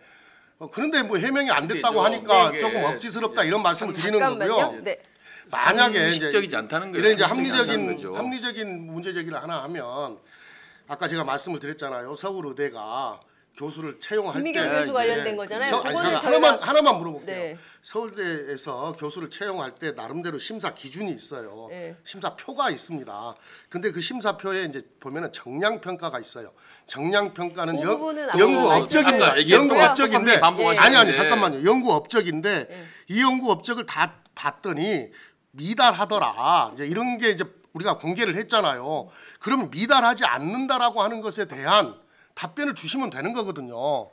어, 그런데 뭐 해명이 안 됐다고 하니까 조금 억지스럽다 이런 말씀을 드리는 거고요. 네. 만약에 이제 이런 이제 합리적인 합리적인 문제 제기를 하나 하면 아까 제가 말씀을 드렸잖아요. 서울의대가 교수를 채용할 때 교수 관련된 거잖아요. 서, 아니, 저희가... 하나만 하나만 물어볼게요. 네. 서울대에서 교수를 채용할 때 나름대로 심사 기준이 있어요. 네. 심사표가 있습니다. 근데 그 심사표에 이제 보면은 정량 평가가 있어요. 정량 평가는 그 연구 업적입니다. 연구 업적인데 예. 아니 아니 잠깐만요. 연구 업적인데 예. 이 연구 업적을 다 봤더니 미달하더라. 이제 이런 게 이제 우리가 공개를 했잖아요. 그럼 미달하지 않는다라고 하는 것에 대한 답변을 주시면 되는 거거든요.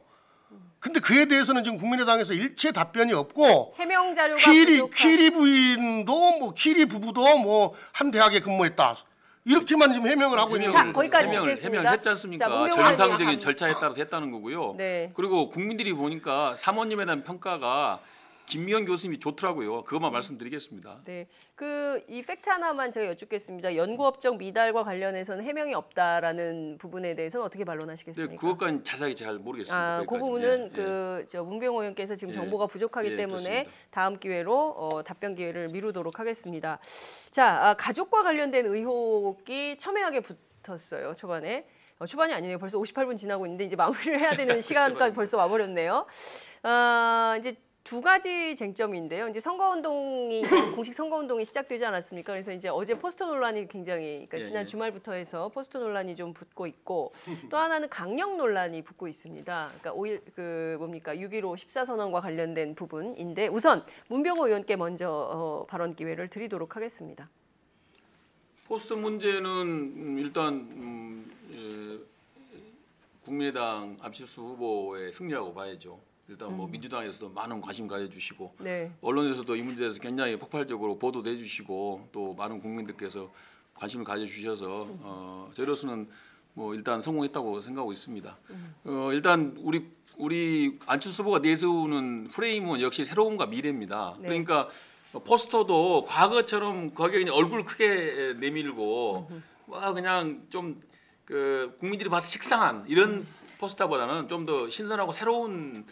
근데 그에 대해서는 지금 국민의당에서 일체 답변이 없고 해명 자료가 퀴리, 퀴리 부인도 뭐 퀴리 부부도 뭐 한 대학에 근무했다. 이렇게만 지금 해명을 하고 있는 거예요. 거기까지 해명을, 해명을 했지 않습니까? 정상적인 절차에 따라서 했다는 거고요. 네. 그리고 국민들이 보니까 사모님에 대한 평가가 김미연 교수님이 좋더라고요. 그것만 말씀드리겠습니다. 네, 그 이 팩트 하나만 제가 여쭙겠습니다. 연구업적 미달과 관련해서는 해명이 없다라는 부분에 대해서는 어떻게 반론하시겠습니까? 네, 그것까지는 자세히 잘 모르겠습니다. 아, 그 부분은 예, 그 저 문병호 의원께서 지금 예, 정보가 부족하기 예, 때문에 그렇습니다. 다음 기회로 어, 답변 기회를 미루도록 하겠습니다. 자, 아, 가족과 관련된 의혹이 첨예하게 붙었어요. 초반에. 어, 초반이 아니네요. 벌써 오십팔 분 지나고 있는데 이제 마무리를 해야 되는 시간까지 벌써 와버렸네요. 어, 이제 두 가지 쟁점인데요. 이제 선거운동이 이제 공식 선거운동이 시작되지 않았습니까? 그래서 이제 어제 포스터 논란이 굉장히 그러니까 지난 주말부터 해서 포스터 논란이 좀 붙고 있고 또 하나는 강령 논란이 붙고 있습니다. 그러니까 오일 그 뭡니까 육 일오 십사 선언과 관련된 부분인데 우선 문병호 의원께 먼저 어, 발언 기회를 드리도록 하겠습니다. 포스터 문제는 일단 음, 예, 국민의당 안철수 후보의 승리라고 봐야죠. 일단 뭐 음. 민주당에서도 많은 관심 가져주시고 네. 언론에서도 이 문제에 대해서 굉장히 폭발적으로 보도도 해주시고 또 많은 국민들께서 관심을 가져주셔서 음. 어, 저희로서는 뭐 일단 성공했다고 생각하고 있습니다. 음. 어, 일단 우리 우리 안철수 후보가 내세우는 프레임은 역시 새로움과 미래입니다. 네. 그러니까 포스터도 과거처럼 거기에 그냥 얼굴 크게 내밀고 음. 와 그냥 좀 그 국민들이 봐서 식상한 이런 포스터보다는 좀 더 신선하고 새로운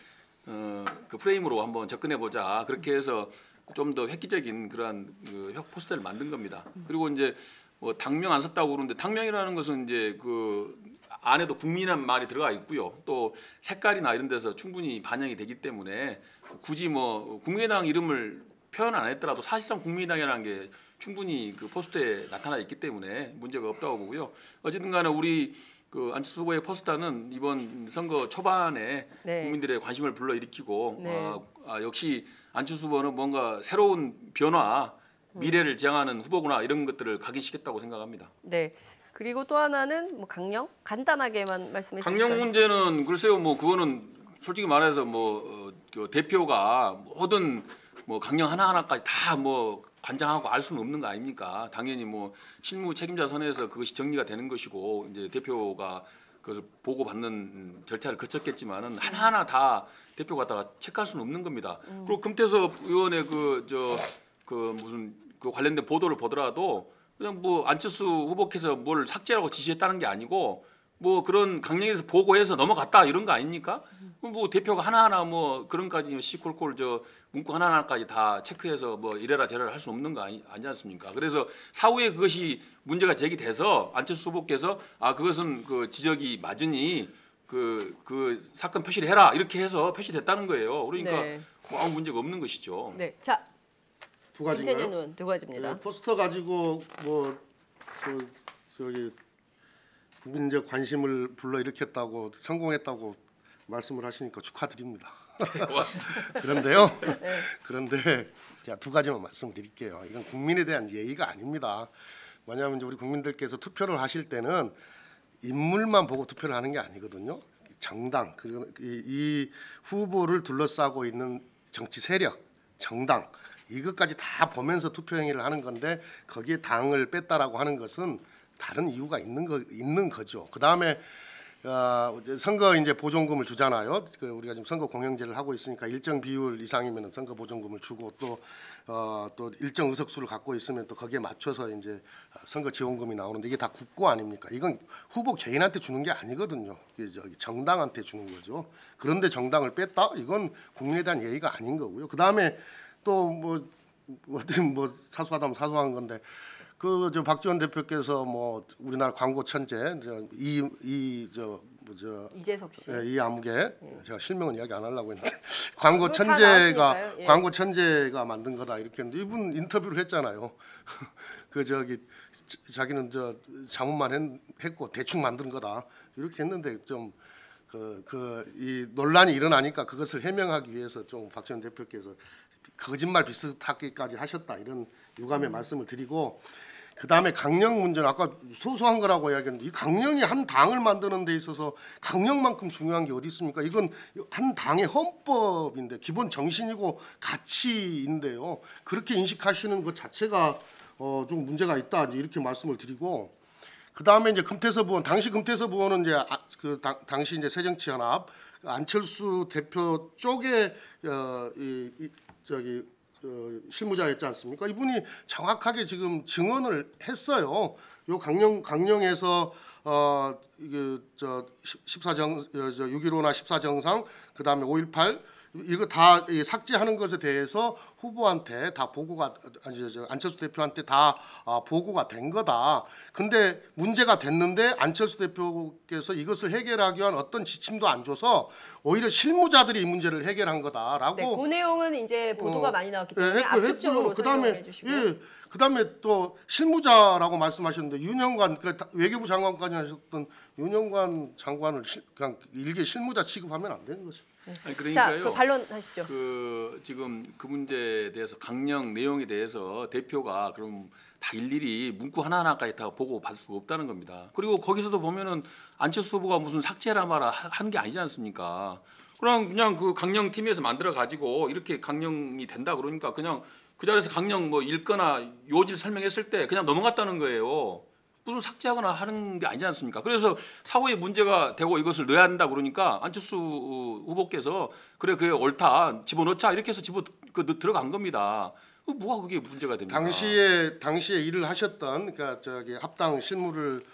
어, 그 프레임으로 한번 접근해 보자. 그렇게 해서 좀 더 획기적인 그러한 그 포스터를 만든 겁니다. 그리고 이제 뭐 당명 안 썼다고 그러는데 당명이라는 것은 이제 그 안에도 국민이라는 말이 들어가 있고요. 또 색깔이나 이런 데서 충분히 반영이 되기 때문에 굳이 뭐 국민의당 이름을 표현 안 했더라도 사실상 국민의당이라는 게 충분히 그 포스터에 나타나 있기 때문에 문제가 없다고 보고요. 어쨌든 간에 우리 그 안철수 후보의 포스터는 이번 선거 초반에 네. 국민들의 관심을 불러일으키고 네. 아, 아, 역시 안철수 후보는 뭔가 새로운 변화, 미래를 지향하는 후보구나 이런 것들을 각인시켰다고 생각합니다. 네. 그리고 또 하나는 뭐 강령? 간단하게만 말씀해 주시죠. 강령 문제는 글쎄요, 뭐 그거는 솔직히 말해서 뭐 어, 대표가 모든 뭐 강령 하나 하나까지 다 뭐 관장하고 알 수는 없는 거 아닙니까? 당연히 뭐 실무 책임자 선에서 그것이 정리가 되는 것이고 이제 대표가 그것을 보고 받는 절차를 거쳤겠지만은 하나 하나 다 대표가 다 체크할 수는 없는 겁니다. 음. 그리고 금태섭 의원의 그 저 그 무슨 그 관련된 보도를 보더라도 그냥 뭐 안철수 후보께서 뭘 삭제하라고 지시했다는 게 아니고 뭐 그런 강령에서 보고해서 넘어갔다 이런 거 아닙니까? 뭐 대표가 하나하나 뭐 그런까지 시콜콜 저 문구 하나하나까지 다 체크해서 뭐 이래라 저래라 할 수 없는 거 아니, 아니지 않습니까? 그래서 사후에 그것이 문제가 제기돼서 안철수 후보께서 아 그것은 그 지적이 맞으니 그, 그 사건 표시를 해라 이렇게 해서 표시됐다는 거예요. 그러니까 네. 뭐 아무 문제가 없는 것이죠. 네. 자. 두 가지인가요? 두 가지입니다. 네, 포스터 가지고 뭐 그, 저기 국민적 관심을 불러일으켰다고 성공했다고 말씀을 하시니까 축하드립니다. 고맙습니다. 그런데요. 네. 그런데 제가 두 가지만 말씀드릴게요. 이건 국민에 대한 예의가 아닙니다. 왜냐하면 이제 우리 국민들께서 투표를 하실 때는 인물만 보고 투표를 하는 게 아니거든요. 정당 그리고 이, 이 후보를 둘러싸고 있는 정치 세력, 정당 이것까지 다 보면서 투표 행위를 하는 건데 거기에 당을 뺐다라고 하는 것은 다른 이유가 있는 거 있는 거죠. 그 다음에 어, 선거 이제 보존금을 주잖아요. 그 우리가 지금 선거 공영제를 하고 있으니까 일정 비율 이상이면 선거 보존금을 주고 또 어, 또 일정 의석수를 갖고 있으면 또 거기에 맞춰서 이제 선거 지원금이 나오는데 이게 다 국고 아닙니까? 이건 후보 개인한테 주는 게 아니거든요. 이게 저기 정당한테 주는 거죠. 그런데 정당을 뺐다? 이건 국민에 대한 예의가 아닌 거고요. 그 다음에 또 뭐 어떤 뭐 사소하다면 사소한 건데 그 저 박지원 대표께서 뭐 우리나라 광고 천재 이 이 저 뭐죠 이재석 씨 이 아무개 제가 실명은 이야기 안 하려고 했는데 광고 천재가 예. 광고 천재가 만든 거다 이렇게 했는데 이분 인터뷰를 했잖아요. 그 저기 자기는 저 자문만 했, 했고 대충 만든 거다 이렇게 했는데 좀 그 그 이 논란이 일어나니까 그것을 해명하기 위해서 좀 박지원 대표께서 거짓말 비슷하기까지 하셨다 이런 유감의 음. 말씀을 드리고 그 다음에 강령 문제는 아까 소소한 거라고 이야기했는데 이 강령이 한 당을 만드는 데 있어서 강령만큼 중요한 게 어디 있습니까? 이건 한 당의 헌법인데 기본 정신이고 가치인데요. 그렇게 인식하시는 것 자체가 어 좀 문제가 있다 이렇게 말씀을 드리고 그 다음에 이제 금태섭 의원 당시 금태섭 의원은 이제 아, 그 당, 당시 이제 새정치연합 안철수 대표 쪽에 어, 이, 이, 저기 어, 실무자였지 않습니까? 이분이 정확하게 지금 증언을 했어요. 요 강령 강령에서 어 이게 저 십사 정 저 육일오나 십사 정상 그다음에 오일팔 이거 다 이 삭제하는 것에 대해서 후보한테 다 보고가 아니 저 안철수 대표한테 다 아, 보고가 된 거다. 근데 문제가 됐는데 안철수 대표께서 이것을 해결하기 위한 어떤 지침도 안 줘서 오히려 실무자들이 이 문제를 해결한 거다라고. 네, 그 내용은 이제 보도가 어, 많이 나왔기 때문에 예, 압축적으로 설명해 주시고요. 예, 그다음에 또 실무자라고 말씀하셨는데 윤영관 그러니까 외교부 장관까지 하셨던 윤영관 장관을 실, 그냥 일개 실무자 취급하면 안 되는 거죠. 아니, 그러니까요. 자, 반론하시죠. 그 지금 그 문제에 대해서 강령 내용에 대해서 대표가 그럼 다 일일이 문구 하나하나까지 다 보고 받을 수 없다는 겁니다. 그리고 거기서도 보면은 안철수 후보가 무슨 삭제라 마라 한 게 아니지 않습니까? 그럼 그냥 그 강령 팀에서 만들어 가지고 이렇게 강령이 된다 그러니까 그냥 그 자리에서 강령 뭐 읽거나 요지를 설명했을 때 그냥 넘어갔다는 거예요. 무슨 삭제하거나 하는 게 아니지 않습니까? 그래서 사후에 문제가 되고 이것을 넣어야 한다 그러니까 안철수 후보께서 그래 그게 옳다 집어넣자 이렇게 해서 집어 그 들어간 겁니다. 뭐가 그게 문제가 됩니까? 당시에 당시에 일을 하셨던 그러니까 저기 합당 실무를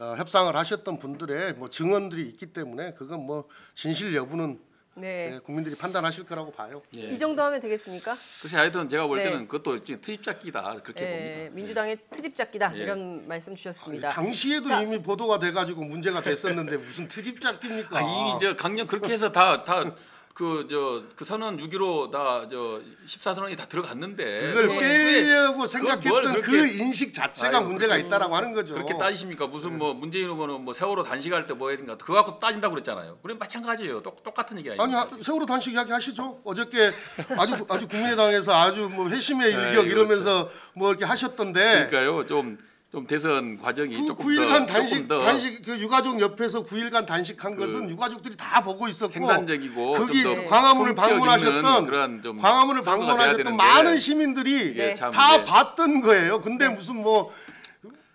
어, 협상을 하셨던 분들의 뭐 증언들이 있기 때문에 그건 뭐 진실 여부는 네. 네, 국민들이 판단하실 거라고 봐요. 네. 이 정도 하면 되겠습니까? 글쎄 하여튼 제가 볼 때는 네. 그것도 트집잡기다 그렇게 네. 봅니다. 민주당의 네. 트집잡기다 네. 이런 말씀 주셨습니다. 아니, 당시에도 자. 이미 보도가 돼가지고 문제가 됐었는데 무슨 트집잡기입니까? 아, 이미 저 강령 그렇게 해서 다 다 그 저 그 선언 육 일오 다 저 십사 선언이 다 들어갔는데 그걸 네. 빼려고 생각했던 그 인식 자체가 아유, 문제가 그렇게, 있다라고 하는 거죠. 그렇게 따지십니까? 무슨 네. 뭐 문재인 후보는 뭐 세월호 단식할 때 뭐 했는가 그거 갖고 따진다고 그랬잖아요. 그럼 마찬가지예요. 똑 똑같은 얘기 아니에요? 아니 하, 세월호 단식 이야기 하시죠. 어저께 아주 아주 국민의당에서 아주 뭐 회심의 일격 에이, 이러면서 그렇죠. 뭐 이렇게 하셨던데. 그러니까요. 좀 좀 대선 과정이 그 조금 구 일간 더, 단식, 조금 더 단식 그 유가족 옆에서 구 일간 단식한 그 것은 유가족들이 다 보고 있었고 생산적이고 거기 좀 더 광화문을 방문하셨던 그런 좀 광화문을 방문하셨던 많은 시민들이 네. 다 네. 봤던 거예요. 근데 네. 무슨 뭐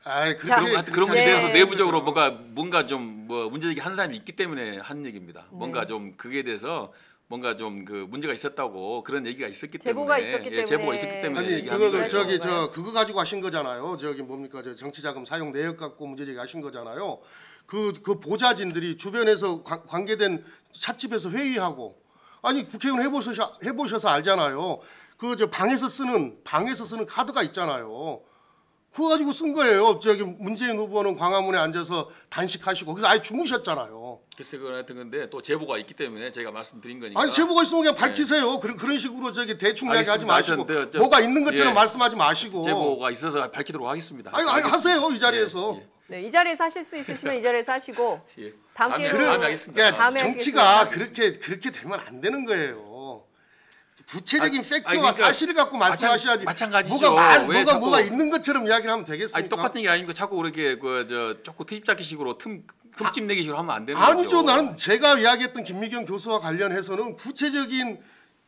아이 그런 그런 거에 대해서 내부적으로 뭔가 뭔가 좀 뭐 문제제기 한 사람이 있기 때문에 한 얘기입니다. 네. 뭔가 좀 그게 대해서. 뭔가 좀 그 문제가 있었다고 그런 얘기가 있었기 제보가 때문에 있었기 예, 때문에. 제보가 있었기 때문에 아니 그거 저기 저 그거 가지고 하신 거잖아요. 저기 뭡니까 저 정치자금 사용 내역 갖고 문제제기 하신 거잖아요. 그 그 보좌진들이 주변에서 관, 관계된 찻집에서 회의하고 아니 국회의원 해보셔서 해보셔서 알잖아요. 그 저 방에서 쓰는 방에서 쓰는 카드가 있잖아요. 그거 가지고 쓴 거예요. 저기 문재인 후보는 광화문에 앉아서 단식하시고 그래서 아예 주무셨잖아요. 글쎄 그건 하여튼 근데 또 제보가 있기 때문에 제가 말씀드린 거니까. 아니 제보가 있으면 그냥 밝히세요. 네. 그런 그런 식으로 저기 대충 이야기하지 마시고 저, 저, 뭐가 있는 것처럼 예. 말씀하지 마시고. 제보가 있어서 밝히도록 하겠습니다. 아니, 아니 하세요 이 자리에서. 예, 예. 네, 이 자리에서 하실 수 있으시면 이 자리에서 하시고. 예. 다음 기회로 다음에 하겠습니다. 그러니까 다음에 정치가 하겠습니다. 그렇게 그렇게 되면 안 되는 거예요. 구체적인 아, 팩트와 아니, 그러니까 사실을 갖고 말씀하셔야지. 마찬가지죠. 뭐가 말, 뭐가 자꾸, 뭐가 있는 것처럼 이야기를 하면 되겠습니까? 아니, 똑같은 게 아니고 자꾸 그렇게 그 저 자꾸 트집잡기식으로 틈 흠집내기식으로 하면 안 되는 아니죠. 거죠. 아니죠. 나는 제가 이야기했던 김미경 교수와 관련해서는 구체적인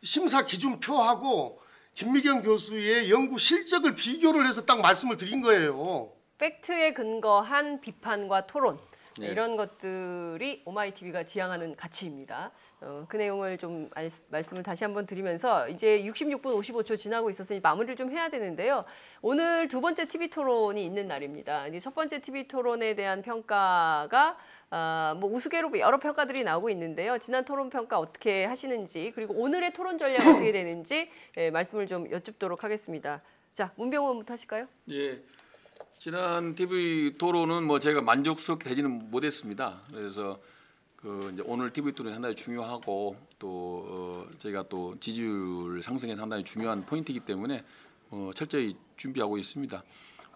심사 기준표하고 김미경 교수의 연구 실적을 비교를 해서 딱 말씀을 드린 거예요. 팩트에 근거한 비판과 토론. 네. 이런 것들이 오마이티비가 지향하는 가치입니다. 어, 그 내용을 좀 알, 말씀을 다시 한번 드리면서 이제 육십육 분 오십오 초 지나고 있었으니 마무리를 좀 해야 되는데요. 오늘 두 번째 티비 토론이 있는 날입니다. 이제 첫 번째 티비 토론에 대한 평가가 어, 뭐 우스개로 여러 평가들이 나오고 있는데요. 지난 토론 평가 어떻게 하시는지 그리고 오늘의 토론 전략 어떻게 되는지 예, 말씀을 좀 여쭙도록 하겠습니다. 자, 문병호 의원부터 하실까요? 예. 지난 티비 토론은 뭐 제가 만족스럽게 되지는 못했습니다. 그래서 그 이제 오늘 티비 토론이 상당히 중요하고 또 어 저희가 또 지지율 상승에 상당히 중요한 포인트이기 때문에 어 철저히 준비하고 있습니다.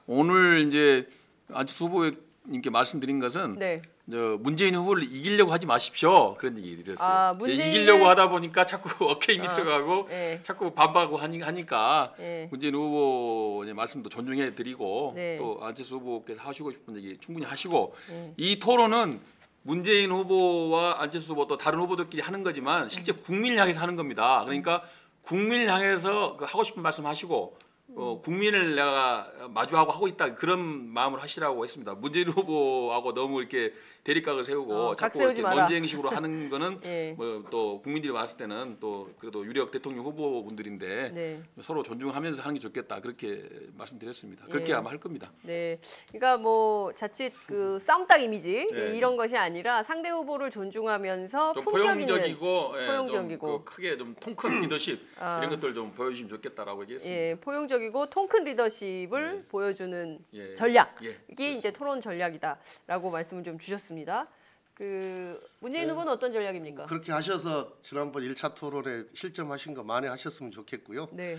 오늘 이제 안철수 후보님께 말씀드린 것은 네. 저 문재인 후보를 이기려고 하지 마십시오. 그런 얘기 드렸어요. 아, 문재인을... 이기려고 하다 보니까 자꾸 어깨 힘이 아, 들어가고 네. 자꾸 반박하고 하니까 네. 문재인 후보의 말씀도 존중해 드리고 네. 또 안철수 후보께서 하시고 싶은 얘기 충분히 하시고 네. 이 토론은 문재인 후보와 안철수 후보 또 다른 후보들끼리 하는 거지만 실제 국민을 향해서 하는 겁니다. 그러니까 국민을 향해서 하고 싶은 말씀 하시고 어, 국민을 내가 마주하고 하고 있다 그런 마음을 하시라고 했습니다. 문재인 후보하고 너무 이렇게 대립각을 세우고 어, 자꾸 논쟁식으로 하는 거는 예. 뭐 또 국민들이 봤을 때는 또 그래도 유력 대통령 후보분들인데 네. 서로 존중하면서 하는 게 좋겠다 그렇게 말씀드렸습니다. 예. 그렇게 아마 할 겁니다. 네, 그러니까 뭐 자칫 그 싸움닭 이미지 예. 이런 것이 아니라 상대 후보를 존중하면서 품격 있는 포용적이고, 예, 포용적이고. 좀 그 크게 좀 통 큰 리더십 아. 이런 것들 좀 보여주시면 좋겠다라고 얘기했습니다. 예, 포용적 이고 통큰 리더십을 예. 보여주는 예. 전략 이게 예. 이제 토론 전략이다라고 말씀을 좀 주셨습니다. 그 문재인 예. 후보는 어떤 전략입니까? 그렇게 하셔서 지난번 일 차 토론에 실점하신 거 많이 하셨으면 좋겠고요. 네.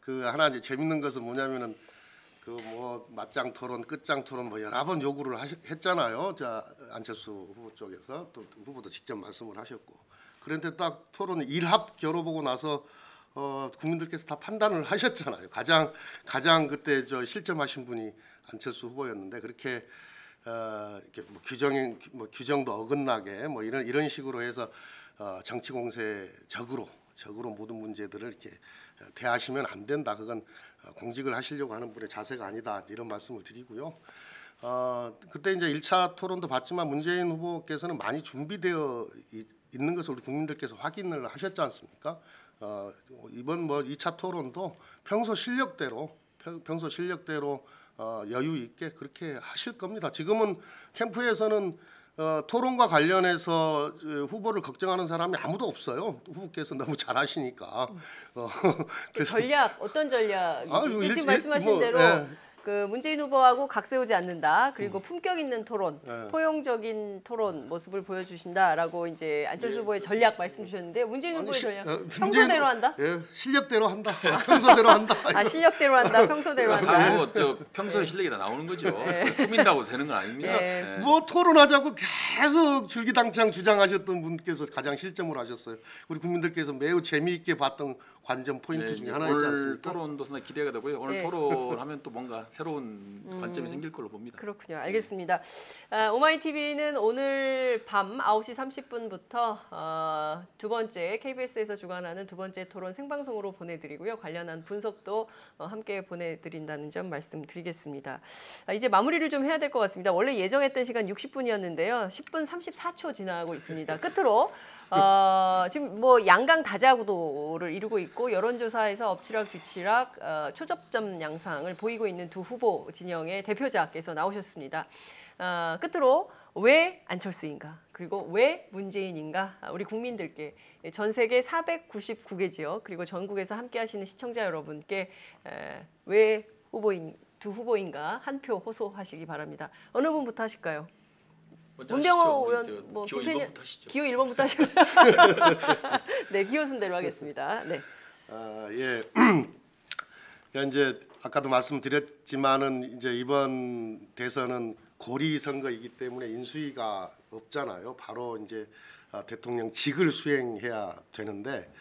그 하나 이제 재밌는 것은 뭐냐면은 그 뭐 맞짱 토론, 끝장 토론 뭐 여러 번 요구를 하시, 했잖아요. 자 안철수 후보 쪽에서 또 후보도 직접 말씀을 하셨고 그런데 딱 토론 일합 겨뤄보고 나서. 어 국민들께서 다 판단을 하셨잖아요. 가장 가장 그때 저 실점하신 분이 안철수 후보였는데 그렇게 어 이렇게 뭐 규정 뭐 규정도 어긋나게 뭐 이런 이런 식으로 해서 어 정치 공세적으로 적으로 모든 문제들을 이렇게 대하시면 안 된다. 그건 공직을 하시려고 하는 분의 자세가 아니다. 이런 말씀을 드리고요. 어 그때 이제 일 차 토론도 봤지만 문재인 후보께서는 많이 준비되어 있는 것을 우리 국민들께서 확인을 하셨지 않습니까? 어, 이번 뭐 이 차 토론도 평소 실력대로 평, 평소 실력대로 어, 여유 있게 그렇게 하실 겁니다. 지금은 캠프에서는 어, 토론과 관련해서 후보를 걱정하는 사람이 아무도 없어요. 후보께서 너무 잘하시니까. 어, 그 전략, 어떤 전략? 아, 지금 일, 말씀하신 뭐, 대로 예. 그 문재인 후보하고 각세우지 않는다. 그리고 음. 품격 있는 토론, 예. 포용적인 토론 모습을 보여주신다라고 이제 안철수 예. 후보의 전략 말씀 주셨는데 문재인 아니, 후보의 시, 전략 어, 평소대로 한다? 예, 실력대로 한다. 평소대로 한다. 아, 실력대로 한다. 평소대로 한다. 뭐, 저 평소에 실력이 다 나오는 거죠. 예. 꾸민다고 되는 건 아닙니다. 예. 예. 뭐 토론하자고 계속 줄기당창 주장하셨던 분께서 가장 실점을 하셨어요. 우리 국민들께서 매우 재미있게 봤던 관전 포인트 네, 중에 하나이지 않습니까? 오늘 토론도 상당히 기대가 되고요. 오늘 네. 토론하면 또 뭔가 새로운 음, 관점이 생길 걸로 봅니다. 그렇군요. 알겠습니다. 네. 어, 오마이티비는 오늘 밤 아홉 시 삼십 분부터 어, 두 번째 케이비에스에서 주관하는 두 번째 토론 생방송으로 보내드리고요. 관련한 분석도 어, 함께 보내드린다는 점 말씀드리겠습니다. 아, 이제 마무리를 좀 해야 될 것 같습니다. 원래 예정했던 시간 육십 분이었는데요. 십 분 삼십사 초 지나가고 있습니다. 끝으로 어, 지금 뭐 양강 다자구도를 이루고 있고 여론조사에서 엎치락뒤치락 어, 초접점 양상을 보이고 있는 두 후보 진영의 대표자께서 나오셨습니다. 어, 끝으로 왜 안철수인가 그리고 왜 문재인인가 우리 국민들께 전 세계 사백구십구 개 지역 그리고 전국에서 함께하시는 시청자 여러분께 에, 왜 후보인, 두 후보인가 한 표 호소하시기 바랍니다. 어느 분부터 하실까요? 문병호 의원, 뭐 기호 김태년, 일 번부터 하시죠. 기호 일 번부터 하시죠. 네, 기호 순대로 하겠습니다. 네. 아, 예. 그러니까 이제 아까도 말씀드렸지만은 이제 이번 대선은 고리 선거이기 때문에 인수위가 없잖아요. 바로 이제 대통령직을 수행해야 되는데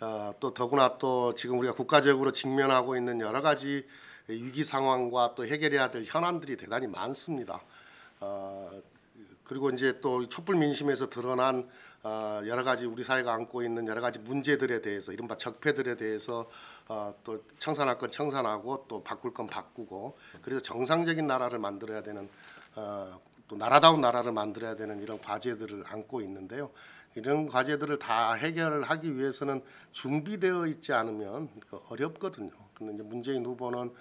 어, 또 더구나 또 지금 우리가 국가적으로 직면하고 있는 여러 가지 위기 상황과 또 해결해야 될 현안들이 대단히 많습니다. 어, 그리고 이제 또 촛불 민심에서 드러난 여러 가지 우리 사회가 안고 있는 여러 가지 문제들에 대해서 이른바 적폐들에 대해서 또 청산할 건 청산하고 또 바꿀 건 바꾸고 그래서 정상적인 나라를 만들어야 되는 또 나라다운 나라를 만들어야 되는 이런 과제들을 안고 있는데요. 이런 과제들을 다 해결하기 위해서는 준비되어 있지 않으면 어렵거든요. 그런데 문재인 후보는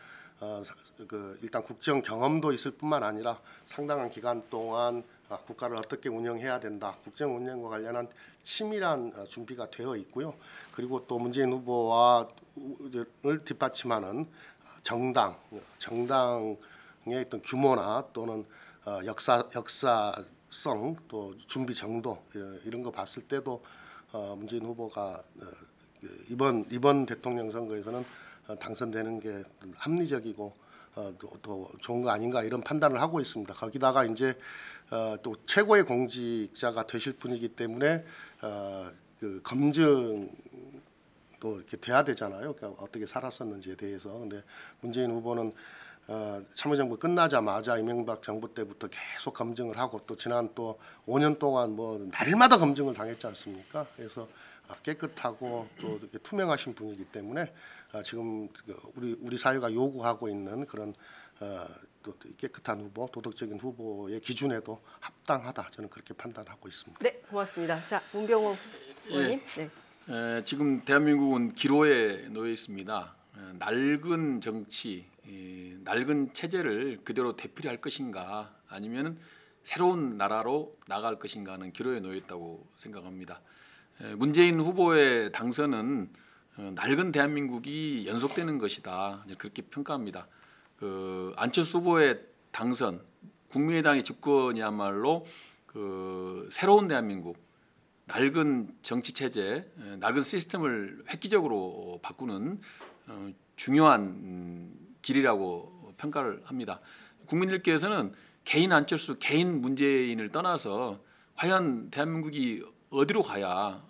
어, 그 일단 국정 경험도 있을 뿐만 아니라 상당한 기간 동안 아, 국가를 어떻게 운영해야 된다. 국정 운영과 관련한 치밀한 아, 준비가 되어 있고요. 그리고 또 문재인 후보와를 뒷받침하는 정당, 정당의 어떤 규모나 또는 어, 역사, 역사성, 또 준비 정도 예, 이런 거 봤을 때도 어, 문재인 후보가 어, 이번 이번 대통령 선거에서는 당선되는 게 합리적이고 어, 또, 또 좋은 거 아닌가 이런 판단을 하고 있습니다. 거기다가 이제 어, 또 최고의 공직자가 되실 분이기 때문에 어, 그 검증도 이렇게 돼야 되잖아요. 그러니까 어떻게 살았었는지에 대해서. 근데 문재인 후보는 어, 참여정부 끝나자마자 이명박 정부 때부터 계속 검증을 하고 또 지난 또 오 년 동안 뭐 날마다 검증을 당했지 않습니까? 그래서 깨끗하고 또 이렇게 투명하신 분이기 때문에 지금 우리 우리 사회가 요구하고 있는 그런 어, 또 깨끗한 후보, 도덕적인 후보의 기준에도 합당하다 저는 그렇게 판단하고 있습니다. 네, 고맙습니다. 자, 문병호 의원님. 예, 네. 에, 지금 대한민국은 기로에 놓여 있습니다. 에, 낡은 정치, 에, 낡은 체제를 그대로 되풀이할 것인가, 아니면 새로운 나라로 나갈 것인가 하는 기로에 놓여 있다고 생각합니다. 에, 문재인 후보의 당선은 낡은 대한민국이 연속되는 것이다 그렇게 평가합니다. 그 안철수 후보의 당선, 국민의당의 집권이야말로 그 새로운 대한민국, 낡은 정치 체제, 낡은 시스템을 획기적으로 바꾸는 중요한 길이라고 평가를 합니다. 국민들께서는 개인 안철수, 개인 문재인을 떠나서 과연 대한민국이 어디로 가야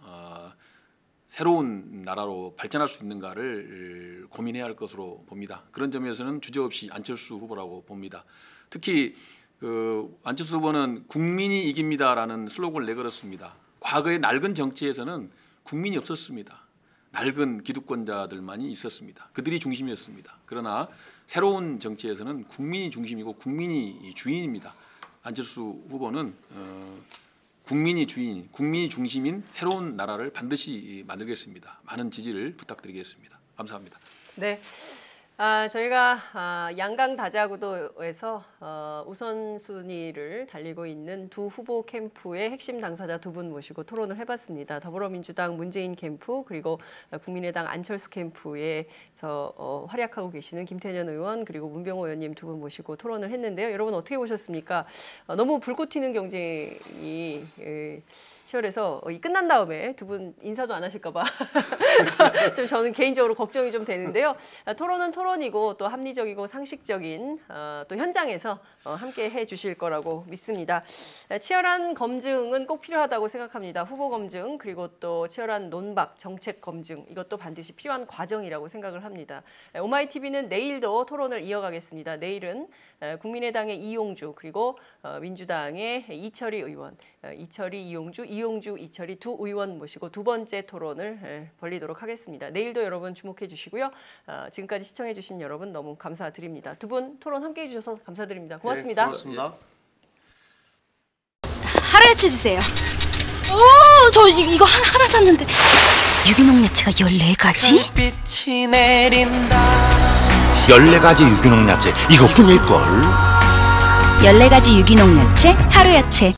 새로운 나라로 발전할 수 있는가를 고민해야 할 것으로 봅니다. 그런 점에서는 주저없이 안철수 후보라고 봅니다. 특히 그 안철수 후보는 국민이 이깁니다라는 슬로건을 내걸었습니다. 과거의 낡은 정치에서는 국민이 없었습니다. 낡은 기득권자들만이 있었습니다. 그들이 중심이었습니다. 그러나 새로운 정치에서는 국민이 중심이고 국민이 주인입니다. 안철수 후보는 어, 국민이 주인, 국민이 중심인 새로운 나라를 반드시 만들겠습니다. 많은 지지를 부탁드리겠습니다. 감사합니다. 네, 아, 저희가 아, 양강다자구도에서 어, 우선순위를 달리고 있는 두 후보 캠프의 핵심 당사자 두 분 모시고 토론을 해봤습니다. 더불어민주당 문재인 캠프 그리고 국민의당 안철수 캠프에서 어, 활약하고 계시는 김태년 의원 그리고 문병호 의원님 두 분 모시고 토론을 했는데요. 여러분 어떻게 보셨습니까? 어, 너무 불꽃 튀는 경쟁이 예, 치열해서 이 끝난 다음에 두 분 인사도 안 하실까 봐 좀 저는 개인적으로 걱정이 좀 되는데요. 토론은 토론이고 또 합리적이고 상식적인 어, 또 현장에서 어, 함께 해주실 거라고 믿습니다. 치열한 검증은 꼭 필요하다고 생각합니다. 후보 검증 그리고 또 치열한 논박, 정책 검증 이것도 반드시 필요한 과정이라고 생각을 합니다. 오마이티비는 내일도 토론을 이어가겠습니다. 내일은 국민의당의 이용주 그리고 민주당의 이철희 의원, 이철희, 이용주, 이용주, 이철희 두 의원 모시고 두 번째 토론을 벌리도록 하겠습니다. 내일도 여러분 주목해 주시고요. 지금까지 시청해 주신 여러분 너무 감사드립니다. 두 분 토론 함께해 주셔서 감사드립니다. 고맙습니다. 네, 고맙습니다. 하루 야채 주세요. 오, 저 이거 하나, 하나 샀는데. 유기농 야채가 열네 가지? 빛이 내린다. 열네 가지 유기농 야채 이거뿐일걸. 열네 가지 유기농 야채, 하루 야채.